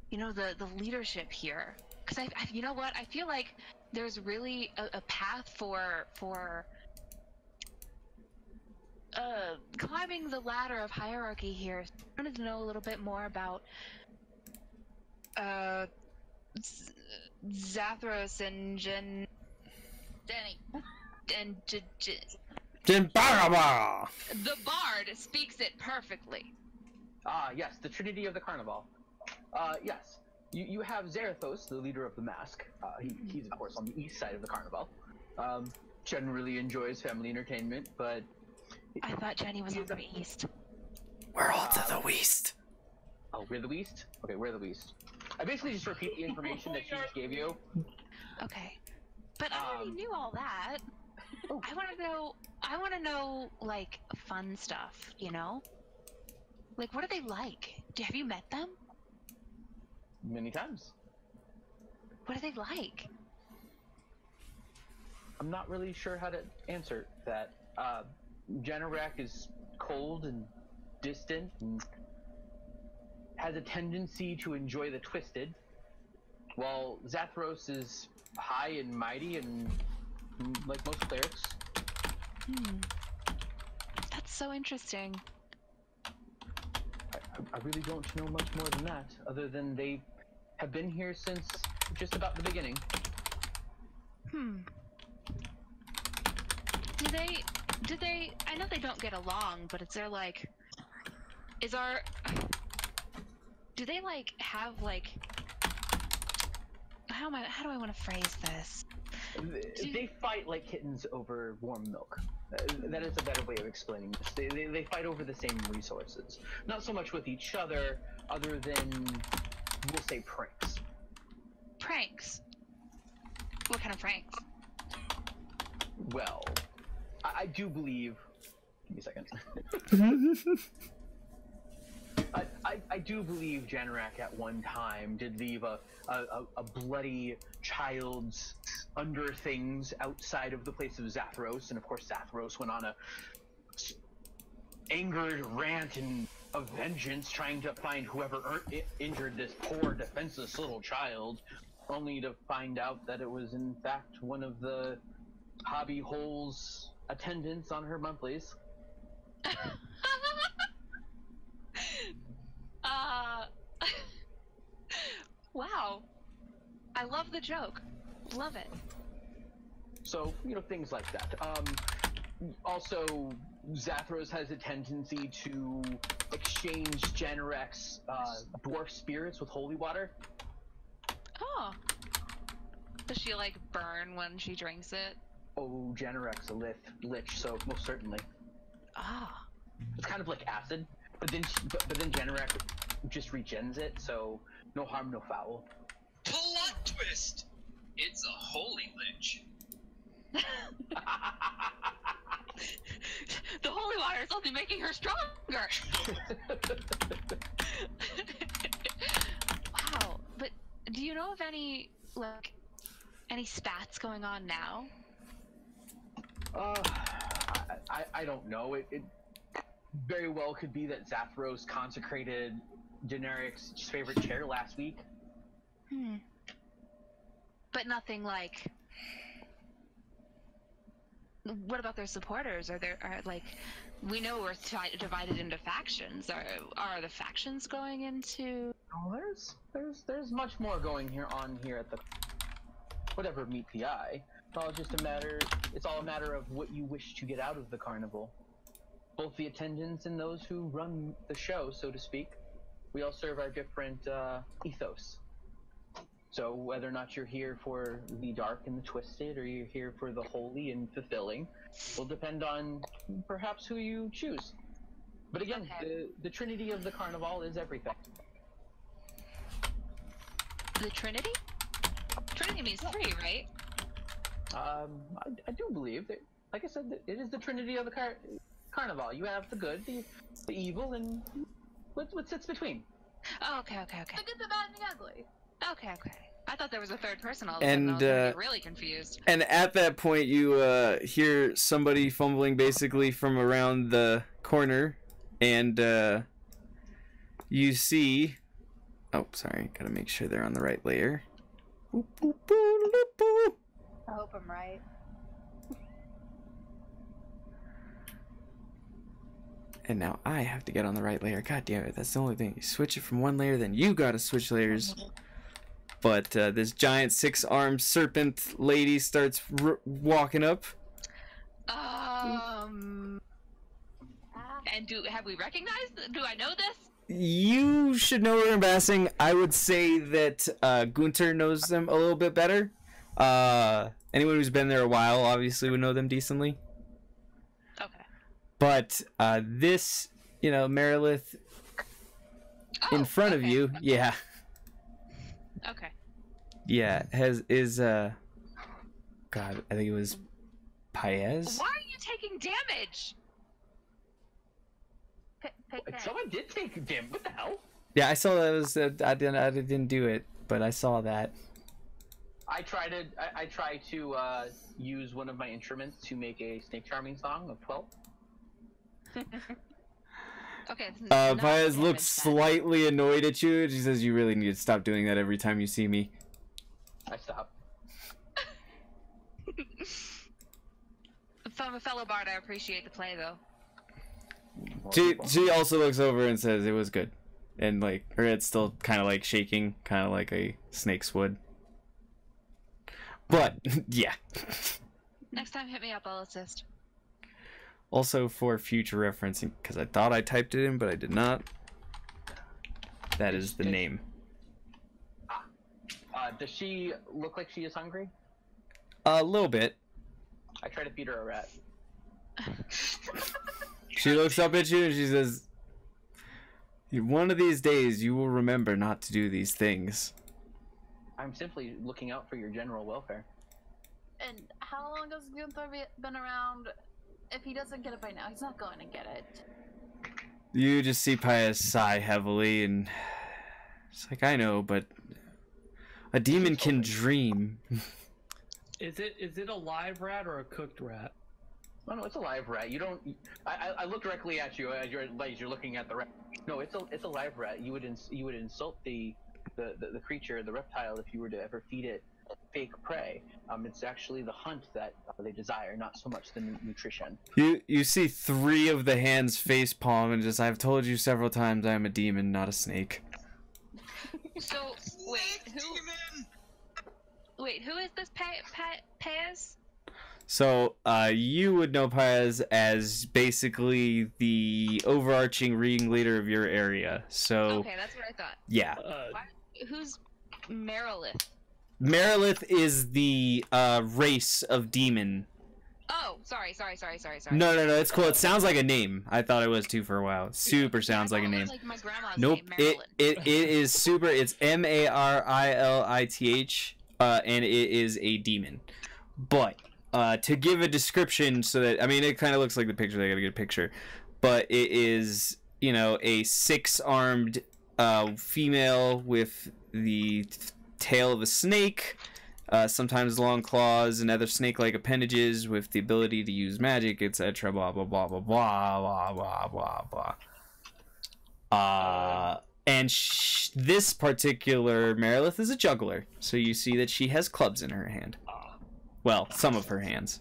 you know, the the leadership here, because I, I, you know what, I feel like there's really a, a path for for uh, climbing the ladder of hierarchy here. I wanted to know a little bit more about uh, Z Zathros and Jen, Denny, and J. J Then Baraba! The bard speaks it perfectly. Ah, yes, the Trinity of the Carnival. Uh, yes, you, you have Zathros, the leader of the mask. Uh, he, he's, of course, on the east side of the Carnival. Um, Jen really enjoys family entertainment, but... I thought Jenny was on the east. We're all to the west. Oh, we're the west? Okay, we're the west. I basically just repeat the information oh that she God. just gave you. Okay, but I already um, knew all that. Oh. I want to know, I want to know, like, fun stuff, you know? Like, what are they like? Do, have you met them? Many times. What are they like? I'm not really sure how to answer that. Uh, Djanarak is cold and distant and has a tendency to enjoy the twisted, while Zathros is high and mighty and... like most clerics. Hmm. That's so interesting. I, I really don't know much more than that, other than they have been here since just about the beginning. Hmm. Do they, do they, I know they don't get along, but is there like, is our, do they like have like, how am I, how do I want to phrase this? They fight like kittens over warm milk. Uh, that is a better way of explaining this. They, they, they fight over the same resources. Not so much with each other, other than, we'll say, pranks. Pranks? What kind of pranks? Well, I, I do believe... Give me a second. I, I, I do believe Djanarak at one time did leave a, a, a bloody child's under things outside of the place of Zathros, and of course Zathros went on a angered rant and of vengeance, trying to find whoever injured this poor defenseless little child, only to find out that it was in fact one of the Hobby Hole's attendants on her monthlies. Uh, wow. I love the joke. Love it. So, you know, things like that. Um, also, Zathros has a tendency to exchange Djanarak's uh, dwarf spirits with holy water. Oh. Does she, like, burn when she drinks it? Oh, Djanarak's a lich, lich, so most certainly. Ah. Oh. It's kind of like acid. But then, but, but then Djanarak just regens it, so no harm, no foul. Plot twist! It's a holy lich. The holy water is only making her stronger! Wow, but do you know of any, like, any spats going on now? Uh, I, I, I don't know. It... it very well could be that Zathros consecrated Djanarak's favorite chair last week. Hmm. But nothing like... What about their supporters? Are there, are, like... We know we're divided into factions. Are, are the factions going into... Oh, there's, there's, there's much more going here on here at the... Whatever meets the eye. It's all just a matter... It's all a matter of what you wish to get out of the carnival. Both the attendants and those who run the show, so to speak, we all serve our different uh, ethos. So whether or not you're here for the dark and the twisted, or you're here for the holy and fulfilling, will depend on perhaps who you choose. But again, okay. the, the Trinity of the Carnival is everything. The Trinity? Trinity means three, right? Um, I, I do believe that, like I said, it is the Trinity of the car Carnival. You have the good, the, the evil, and what, what sits between. Oh, okay, okay, okay. The good, the bad, and the ugly. Okay, okay. I thought there was a third person all of a sudden. And, uh, really confused. And at that point, you uh, hear somebody fumbling basically from around the corner, and uh, you see. Oh, sorry. Gotta make sure they're on the right layer. Boop, boop, boop, boop. I hope I'm right. And now I have to get on the right layer. God damn it. That's the only thing. You switch it from one layer, then you gotta switch layers. But uh, this giant six-armed serpent lady starts r walking up. Um. And do have we recognized? Do I know this? You should know her in passing. I would say that uh, Gunter knows them a little bit better. Uh, anyone who's been there a while obviously would know them decently. Okay. But uh, this, you know, Merilith oh, in front okay. of you, yeah. Okay. Yeah, has is uh. God, I think it was Paez. Why are you taking damage? Pick Someone did take damage. What the hell? Yeah, I saw that. It was uh, I didn't. I didn't do it, but I saw that. I try to. I, I try to uh, use one of my instruments to make a snake charming song of twelve. Okay. Uh, Paez looks slightly annoyed at you. And she says, "You really need to stop doing that every time you see me." I stop. If I'm a fellow bard, I appreciate the play, though. She, she also looks over and says it was good, and like her head's still kind of like shaking, kind of like a snake's would. But yeah. Next time, hit me up. I'll assist. Also, for future referencing, because I thought I typed it in, but I did not. That is the name. Uh, does she look like she is hungry? A little bit. I try to feed her a rat. She looks up at you and she says, "One of these days you will remember not to do these things." I'm simply looking out for your general welfare. And how long has Gunther been around? If he doesn't get it by now, he's not going to get it. You just see Pius sigh heavily and it's like, I know, but a demon can dream. Is it is it a live rat or a cooked rat? Oh, no, it's a live rat. You don't. I, I look directly at you as you're as you're looking at the rat. No, it's a it's a live rat. You would ins, you would insult the, the the the creature, the reptile, if you were to ever feed it fake prey. Um, it's actually the hunt that they desire, not so much the nutrition. You you see three of the hands face palm and just, "I've told you several times, I am a demon, not a snake." So wait, who? Wait, who is this? Pay Pay Paez? So, uh, you would know Paez as basically the overarching ringleader of your area. So okay, that's what I thought. Yeah. Uh, Why, who's Merilith? Merilith is the uh, race of demon. Oh, sorry, sorry, sorry, sorry, sorry. No, no, no, it's cool. It sounds like a name. I thought it was too for a while. Super sounds like a name. Like my grandma's nope. Name, it, it it is super. It's M A R I L I T H, uh, and it is a demon, but. Uh, to give a description so that, I mean, it kind of looks like the picture. They got a good picture. But it is, you know, a six-armed uh, female with the tail of a snake, uh, sometimes long claws and other snake-like appendages with the ability to use magic, et cetera. Blah, blah, blah, blah, blah, blah, blah, blah, blah. Uh, and sh this particular Merilith is a juggler. So you see that she has clubs in her hand. Well, some of her hands.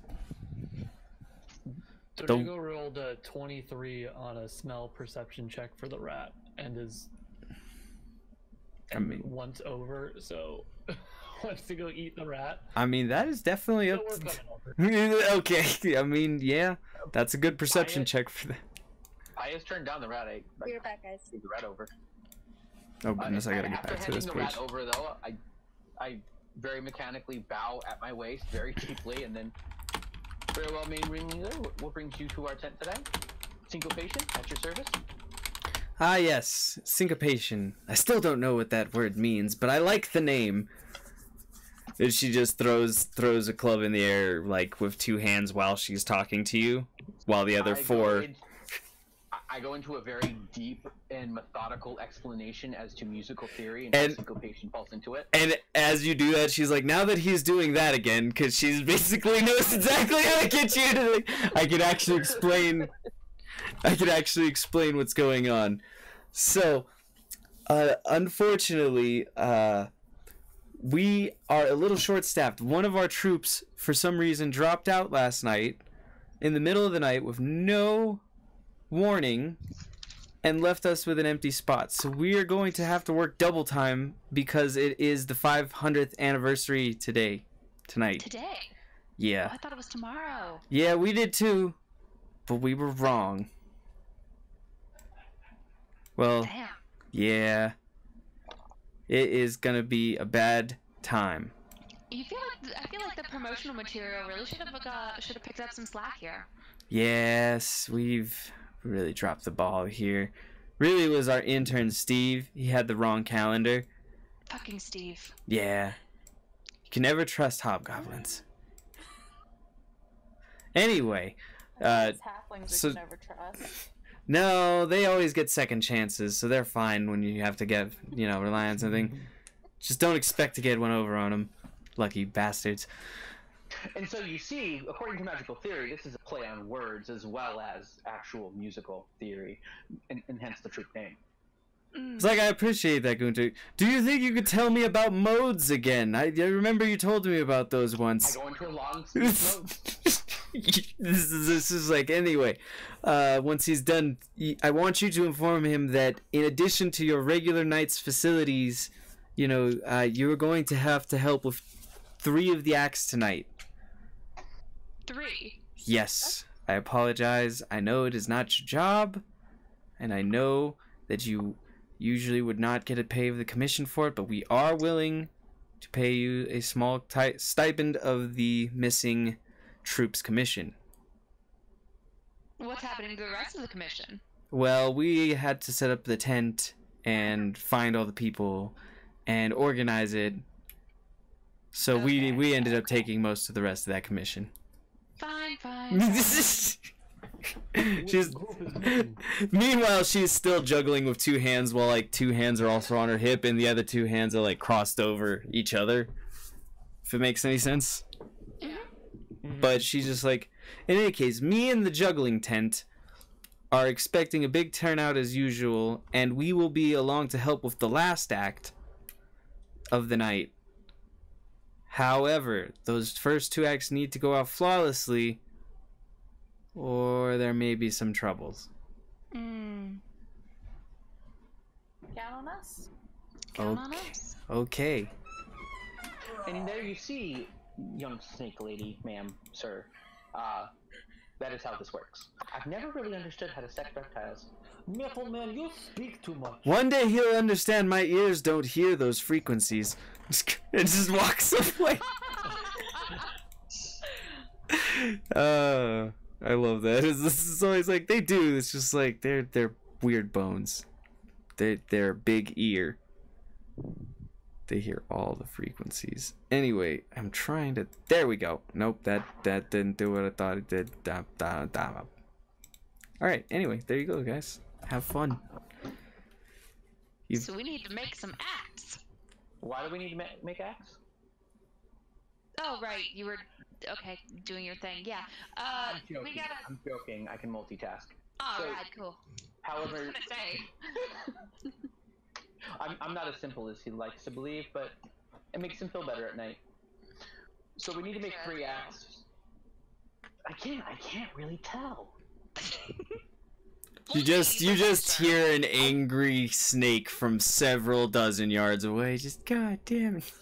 Rodrigo the... rolled a twenty-three on a smell perception check for the rat, and is I mean, once over, so wants to go eat the rat. I mean, that is definitely so a... okay. I mean, yeah, that's a good perception I just... check for that. I just turned down the rat. I You're back, guys. The rat over. Oh goodness, uh, I gotta get back to this page. After handing the rat over, though, I I very mechanically bow at my waist very deeply, and then very well meaning ringleader, what brings you to our tent today? Syncopation, at your service. Ah, yes, syncopation. I still don't know what that word means, but I like the name. And she just throws throws a club in the air, like, with two hands while she's talking to you, while the other I four... Go in, I go into a very deep and methodical explanation as to musical theory, and, and syncopation falls into it. And as you do that, she's like, now that he's doing that again, because she's basically knows exactly how to get you to, like, I can actually explain... I can actually explain what's going on. So, uh, unfortunately, uh, we are a little short-staffed. One of our troops, for some reason, dropped out last night in the middle of the night with no warning and left us with an empty spot. So we are going to have to work double time because it is the five hundredth anniversary today, tonight. Today? Yeah. Oh, I thought it was tomorrow. Yeah, we did too. But we were wrong. Well, damn. Yeah. It is gonna be a bad time. You feel like I feel like the promotional material really should have uh, should have picked up some slack here. Yes, we've really dropped the ball here. Really, it was our intern Steve. He had the wrong calendar. Fucking Steve. Yeah. You can never trust hobgoblins. Anyway. Uh, so, never trust. No, they always get second chances, so they're fine when you have to get, you know, rely on something. Just don't expect to get one over on them, lucky bastards. And so you see, according to magical theory, this is a play on words as well as actual musical theory, and, and hence the troop name. It's like, I appreciate that, Gunter. Do you think you could tell me about modes again? I, I remember you told me about those once. I go into a long mode. this, is, this is like, anyway, uh, once he's done, I want you to inform him that in addition to your regular night's facilities, you know, uh, you're going to have to help with three of the acts tonight. Three? Yes. I apologize. I know it is not your job, and I know that you... usually would not get a pay of the commission for it, but we are willing to pay you a small stipend of the missing troops commission. What's happening to the rest of the commission? Well, we had to set up the tent and find all the people and organize it. So okay. we we ended up taking most of the rest of that commission. Fine, fine. fine. She's meanwhile she's still juggling with two hands while like two hands are also on her hip and the other two hands are like crossed over each other, if it makes any sense. Mm-hmm. But she's just like, in any case, me and the juggling tent are expecting a big turnout as usual, and we will be along to help with the last act of the night. However, those first two acts need to go out flawlessly, or there may be some troubles. Mm. Count on us. Count on us. Okay. And there you see, young snake lady, ma'am, sir. Uh, that is how this works. I've never really understood how to sex reptiles. Metal man, you speak too much. One day he'll understand. My ears don't hear those frequencies. It just walks away. uh... I love that. It's, it's always like they do. It's just like they're they're weird bones. They they're big ear. They hear all the frequencies. Anyway, I'm trying to. There we go. Nope, that that didn't do what I thought it did. Da, da, da. All right. Anyway, there you go, guys. Have fun. You've... So we need to make some acts. Why do we need to ma make acts? Oh right, you were. Okay, doing your thing, yeah. Uh, I'm joking. We gotta... I'm joking. I can multitask. Oh, so, right, cool. However, say. I'm I'm not as simple as he likes to believe, but it makes him feel better at night. So we need to make three acts. I can't. I can't really tell. you just you just hear an angry snake from several dozen yards away. Just God damn it.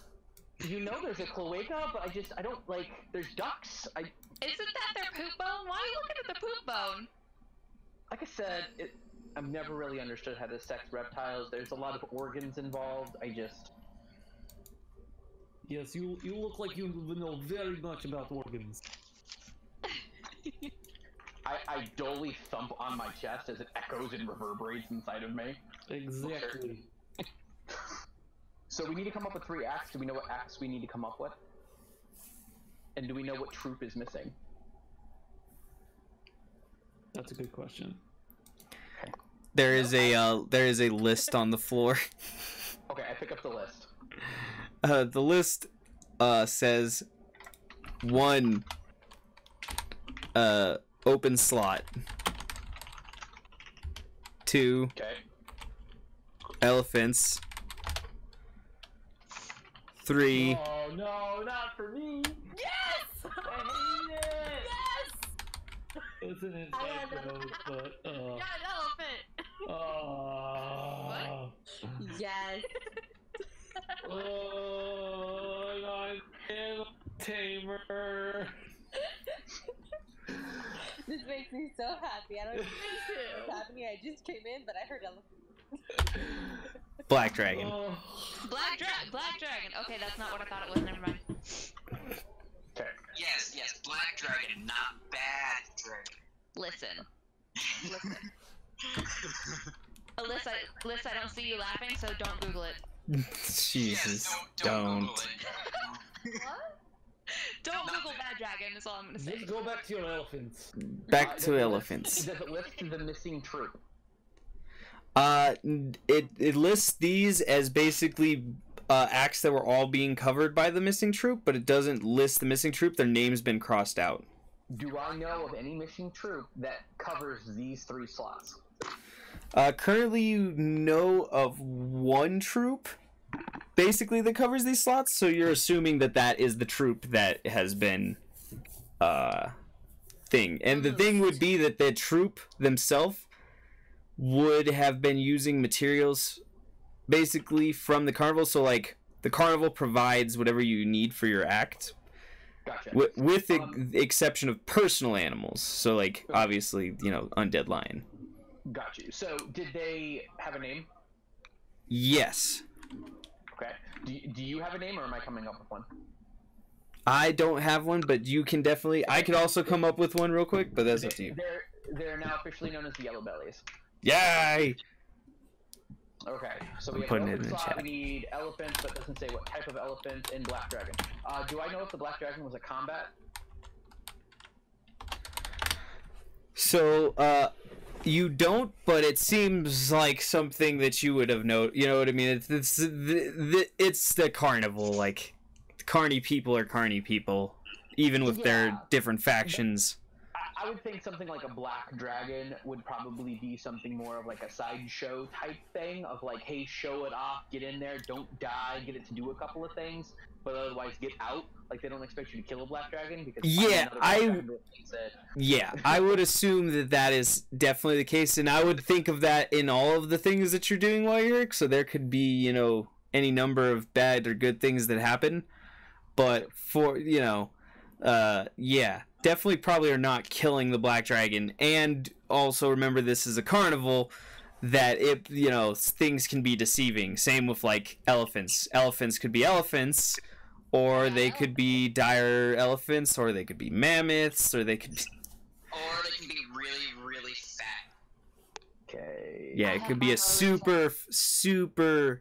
You know there's a cloaca, but I just, I don't, like, there's ducks, I... Isn't that their poop bone? Why are you looking at the poop bone? Like I said, it, I've never really understood how to sex reptiles. There's a lot of organs involved. I just... Yes, you you look like you know very much about organs. I, I dully thump on my chest as it echoes and reverberates inside of me. Exactly. So we need to come up with three acts. Do we know what acts we need to come up with? And do we know what troop is missing? That's a good question. There is a uh, there is a list on the floor. Okay, I pick up the list. Uh, the list uh, says one uh, open slot, two okay. elephants, three. Oh no, not for me! Yes! I hate it! Yes! It's an inside joke, but uh, yeah, an elephant. Uh, what? Yes. Oh, I'm tamer. This makes me so happy. I don't know what's happening. I just came in, but I heard elephant. Black dragon. Oh. Black dragon. Black dragon. Okay, that's not what I thought it was. Never mind. Okay. Yes, yes, black dragon, not bad dragon. Listen. Listen. Alyssa, Alyssa, I don't see you laughing, so don't Google it. Jesus, yes, don't. Don't. Don't. What? Don't Google bad dragon. Is all I'm gonna say. Just go back to your elephants. Back to elephants. Does it list the missing troop? Uh, it it lists these as basically uh, acts that were all being covered by the missing troop, but it doesn't list the missing troop. Their name's been crossed out. Do I know of any missing troop that covers these three slots? Uh, currently, you know of one troop, basically, that covers these slots, so you're assuming that that is the troop that has been, uh, thing. And the thing would be that the troop themselves would have been using materials, basically, from the carnival. So, like, the carnival provides whatever you need for your act. Gotcha. With, with the um, exception of personal animals. So, like, obviously, you know, undead lion. Got you. So, did they have a name? Yes. Okay. Do, do you have a name, or am I coming up with one? I don't have one, but you can definitely... I could also come up with one real quick, but that's they, up to you. They're, they're now officially known as the Yellow Bellies. Yay! Okay, so we I'm have putting it in the chat. We need elephants, but it doesn't say what type of elephants, and black dragon. Uh, do I know if the black dragon was a combat? So, uh... you don't, but it seems like something that you would have known. You know what I mean? It's it's the, it's the carnival. Like, carny people are carny people, even with yeah. their different factions. I would think something like a black dragon would probably be something more of like a sideshow type thing of like, hey, show it off, get in there, don't die, get it to do a couple of things, but otherwise get out. Like, they don't expect you to kill a black dragon because yeah, I yeah, I would assume that that is definitely the case, and I would think of that in all of the things that you're doing while you're here. So there could be, you know, any number of bad or good things that happen, but for you know, uh, yeah. Definitely probably are not killing the black dragon, and also remember this is a carnival, that it, you know, things can be deceiving. Same with like elephants. Elephants could be elephants, or they could be dire elephants, or they could be mammoths, or they could be... Or they can be really, really fat. Okay. Yeah, it could be a super, super,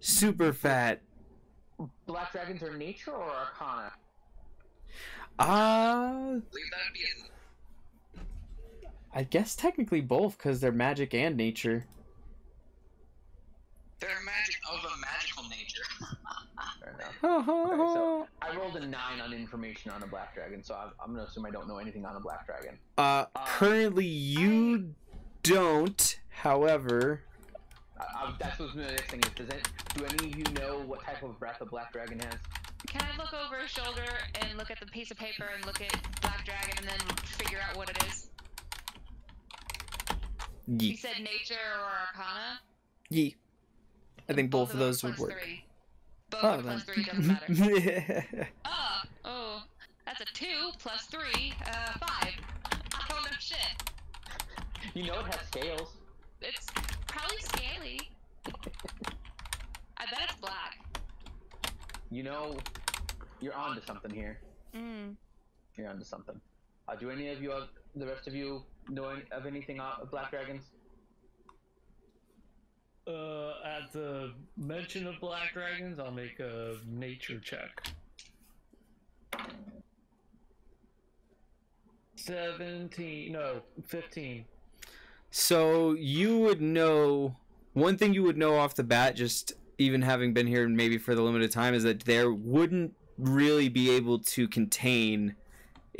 super fat... Black dragons are nature or arcana? Uh, I guess technically both, because they're magic and nature. They're magic of a magical nature. Fair enough. Okay, so I rolled a nine on information on a black dragon, so I'm, I'm gonna assume I don't know anything on a black dragon. Uh, um, currently you I... don't. However, I, I, that's what's the next thing is. Does it, do any of you know what type of breath a black dragon has? Can I look over his shoulder and look at the piece of paper and look at black dragon and then figure out what it is? Ye. You said nature or arcana? Ye. I think both, both of those would work. Three. Both oh, plus three doesn't matter. Yeah. Oh, oh, that's a two plus three, uh, five. I don't know shit. You know it has scales. It's probably scaly. I bet it's black. You know, you're onto something here. Mm. You're onto something. Uh, do any of you, have, the rest of you, know any, of anything of Black Dragons? Uh, at the mention of Black Dragons, I'll make a nature check. Seventeen, no, fifteen. So you would know, one thing you would know off the bat, just even having been here maybe for the limited time, is that there wouldn't really be able to contain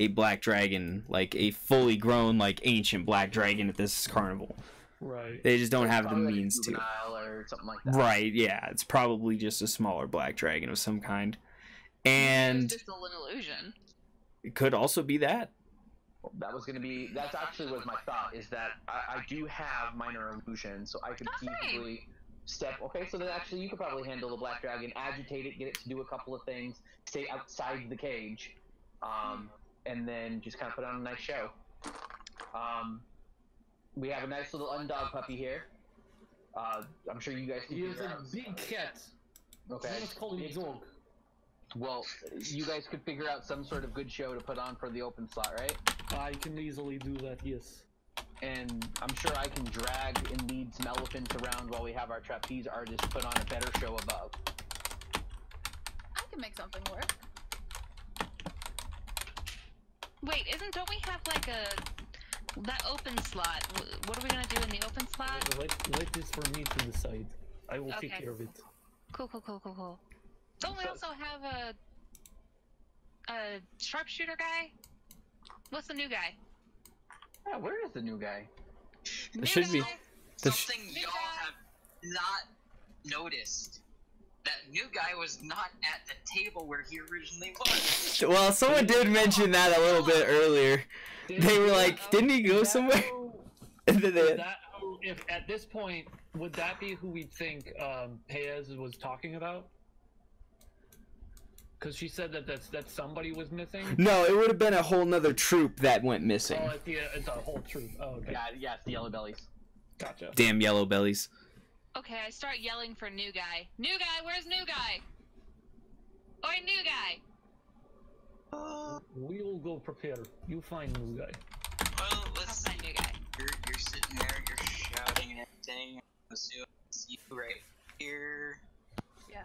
a black dragon, like a fully grown, like ancient black dragon at this carnival. Right. They just don't have the means to. Or something like that. Right, yeah. It's probably just a smaller black dragon of some kind. And it's just a little illusion. It could also be that. That was going to be... That's actually what my thought is, that I, I do have minor illusion, so I could easily step... Okay, so then actually you could probably handle the black dragon, agitate it, get it to do a couple of things, stay outside the cage, um, and then just kind of put on a nice show. Um... We have a nice little undog puppy here. Uh, I'm sure you guys can figure out. He is a big cat. Okay. Let's call him a dog. Well, you guys could figure out some sort of good show to put on for the open slot, right? I can easily do that, yes. And I'm sure I can drag and lead some elephants around while we have our trapeze artist put on a better show above. I can make something work. Wait, isn't, don't we have like a... That open slot, what are we gonna do in the open slot? Let, let this for me to decide. I will okay. take care of it. Cool, cool, cool, cool, cool. Don't we also have a... a sharpshooter guy? What's the new guy? Yeah, where is the new guy? There new should guy? Be. Something y'all have not noticed. That new guy was not at the table where he originally was. Well, someone did mention that a little bit earlier. Did they were like, that, didn't he go somewhere? And then they... that, if at this point, would that be who we think um, Paez was talking about? Because she said that that's, that somebody was missing? No, it would have been a whole nother troop that went missing. Oh, it's, a, it's a whole troop. Oh, okay. Yeah, yeah, it's the yellow bellies. Gotcha. Damn yellow bellies. Okay, I start yelling for new guy. New guy, where's new guy? Oi, new guy! Uh, we'll go prepare. You find new guy. Well, let's find new guy. You're, you're sitting there, you're shouting and everything. Let's do you right here. Yeah.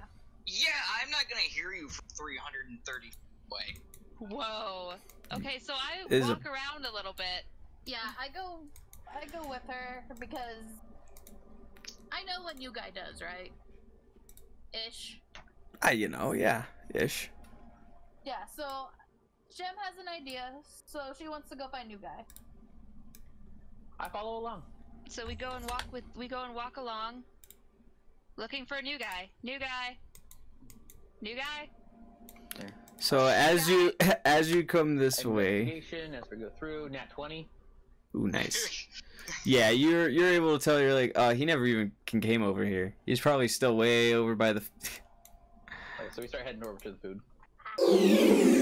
Yeah, I'm not gonna hear you from three hundred thirty away. Whoa. Okay, so I Is walk it... around a little bit. Yeah, I go, I go with her because... I know what new guy does, right? Ish. I, you know, yeah, ish. Yeah, so Jem has an idea, so she wants to go find new guy. I follow along. So we go and walk with, we go and walk along, looking for a new guy. New guy. New guy. There. So as you as you come this way, as we go through, nat twenty. Ooh, nice. Yeah, you're you're able to tell. You're like, uh, he never even came over here. He's probably still way over by the. All right, so we start heading over to the food.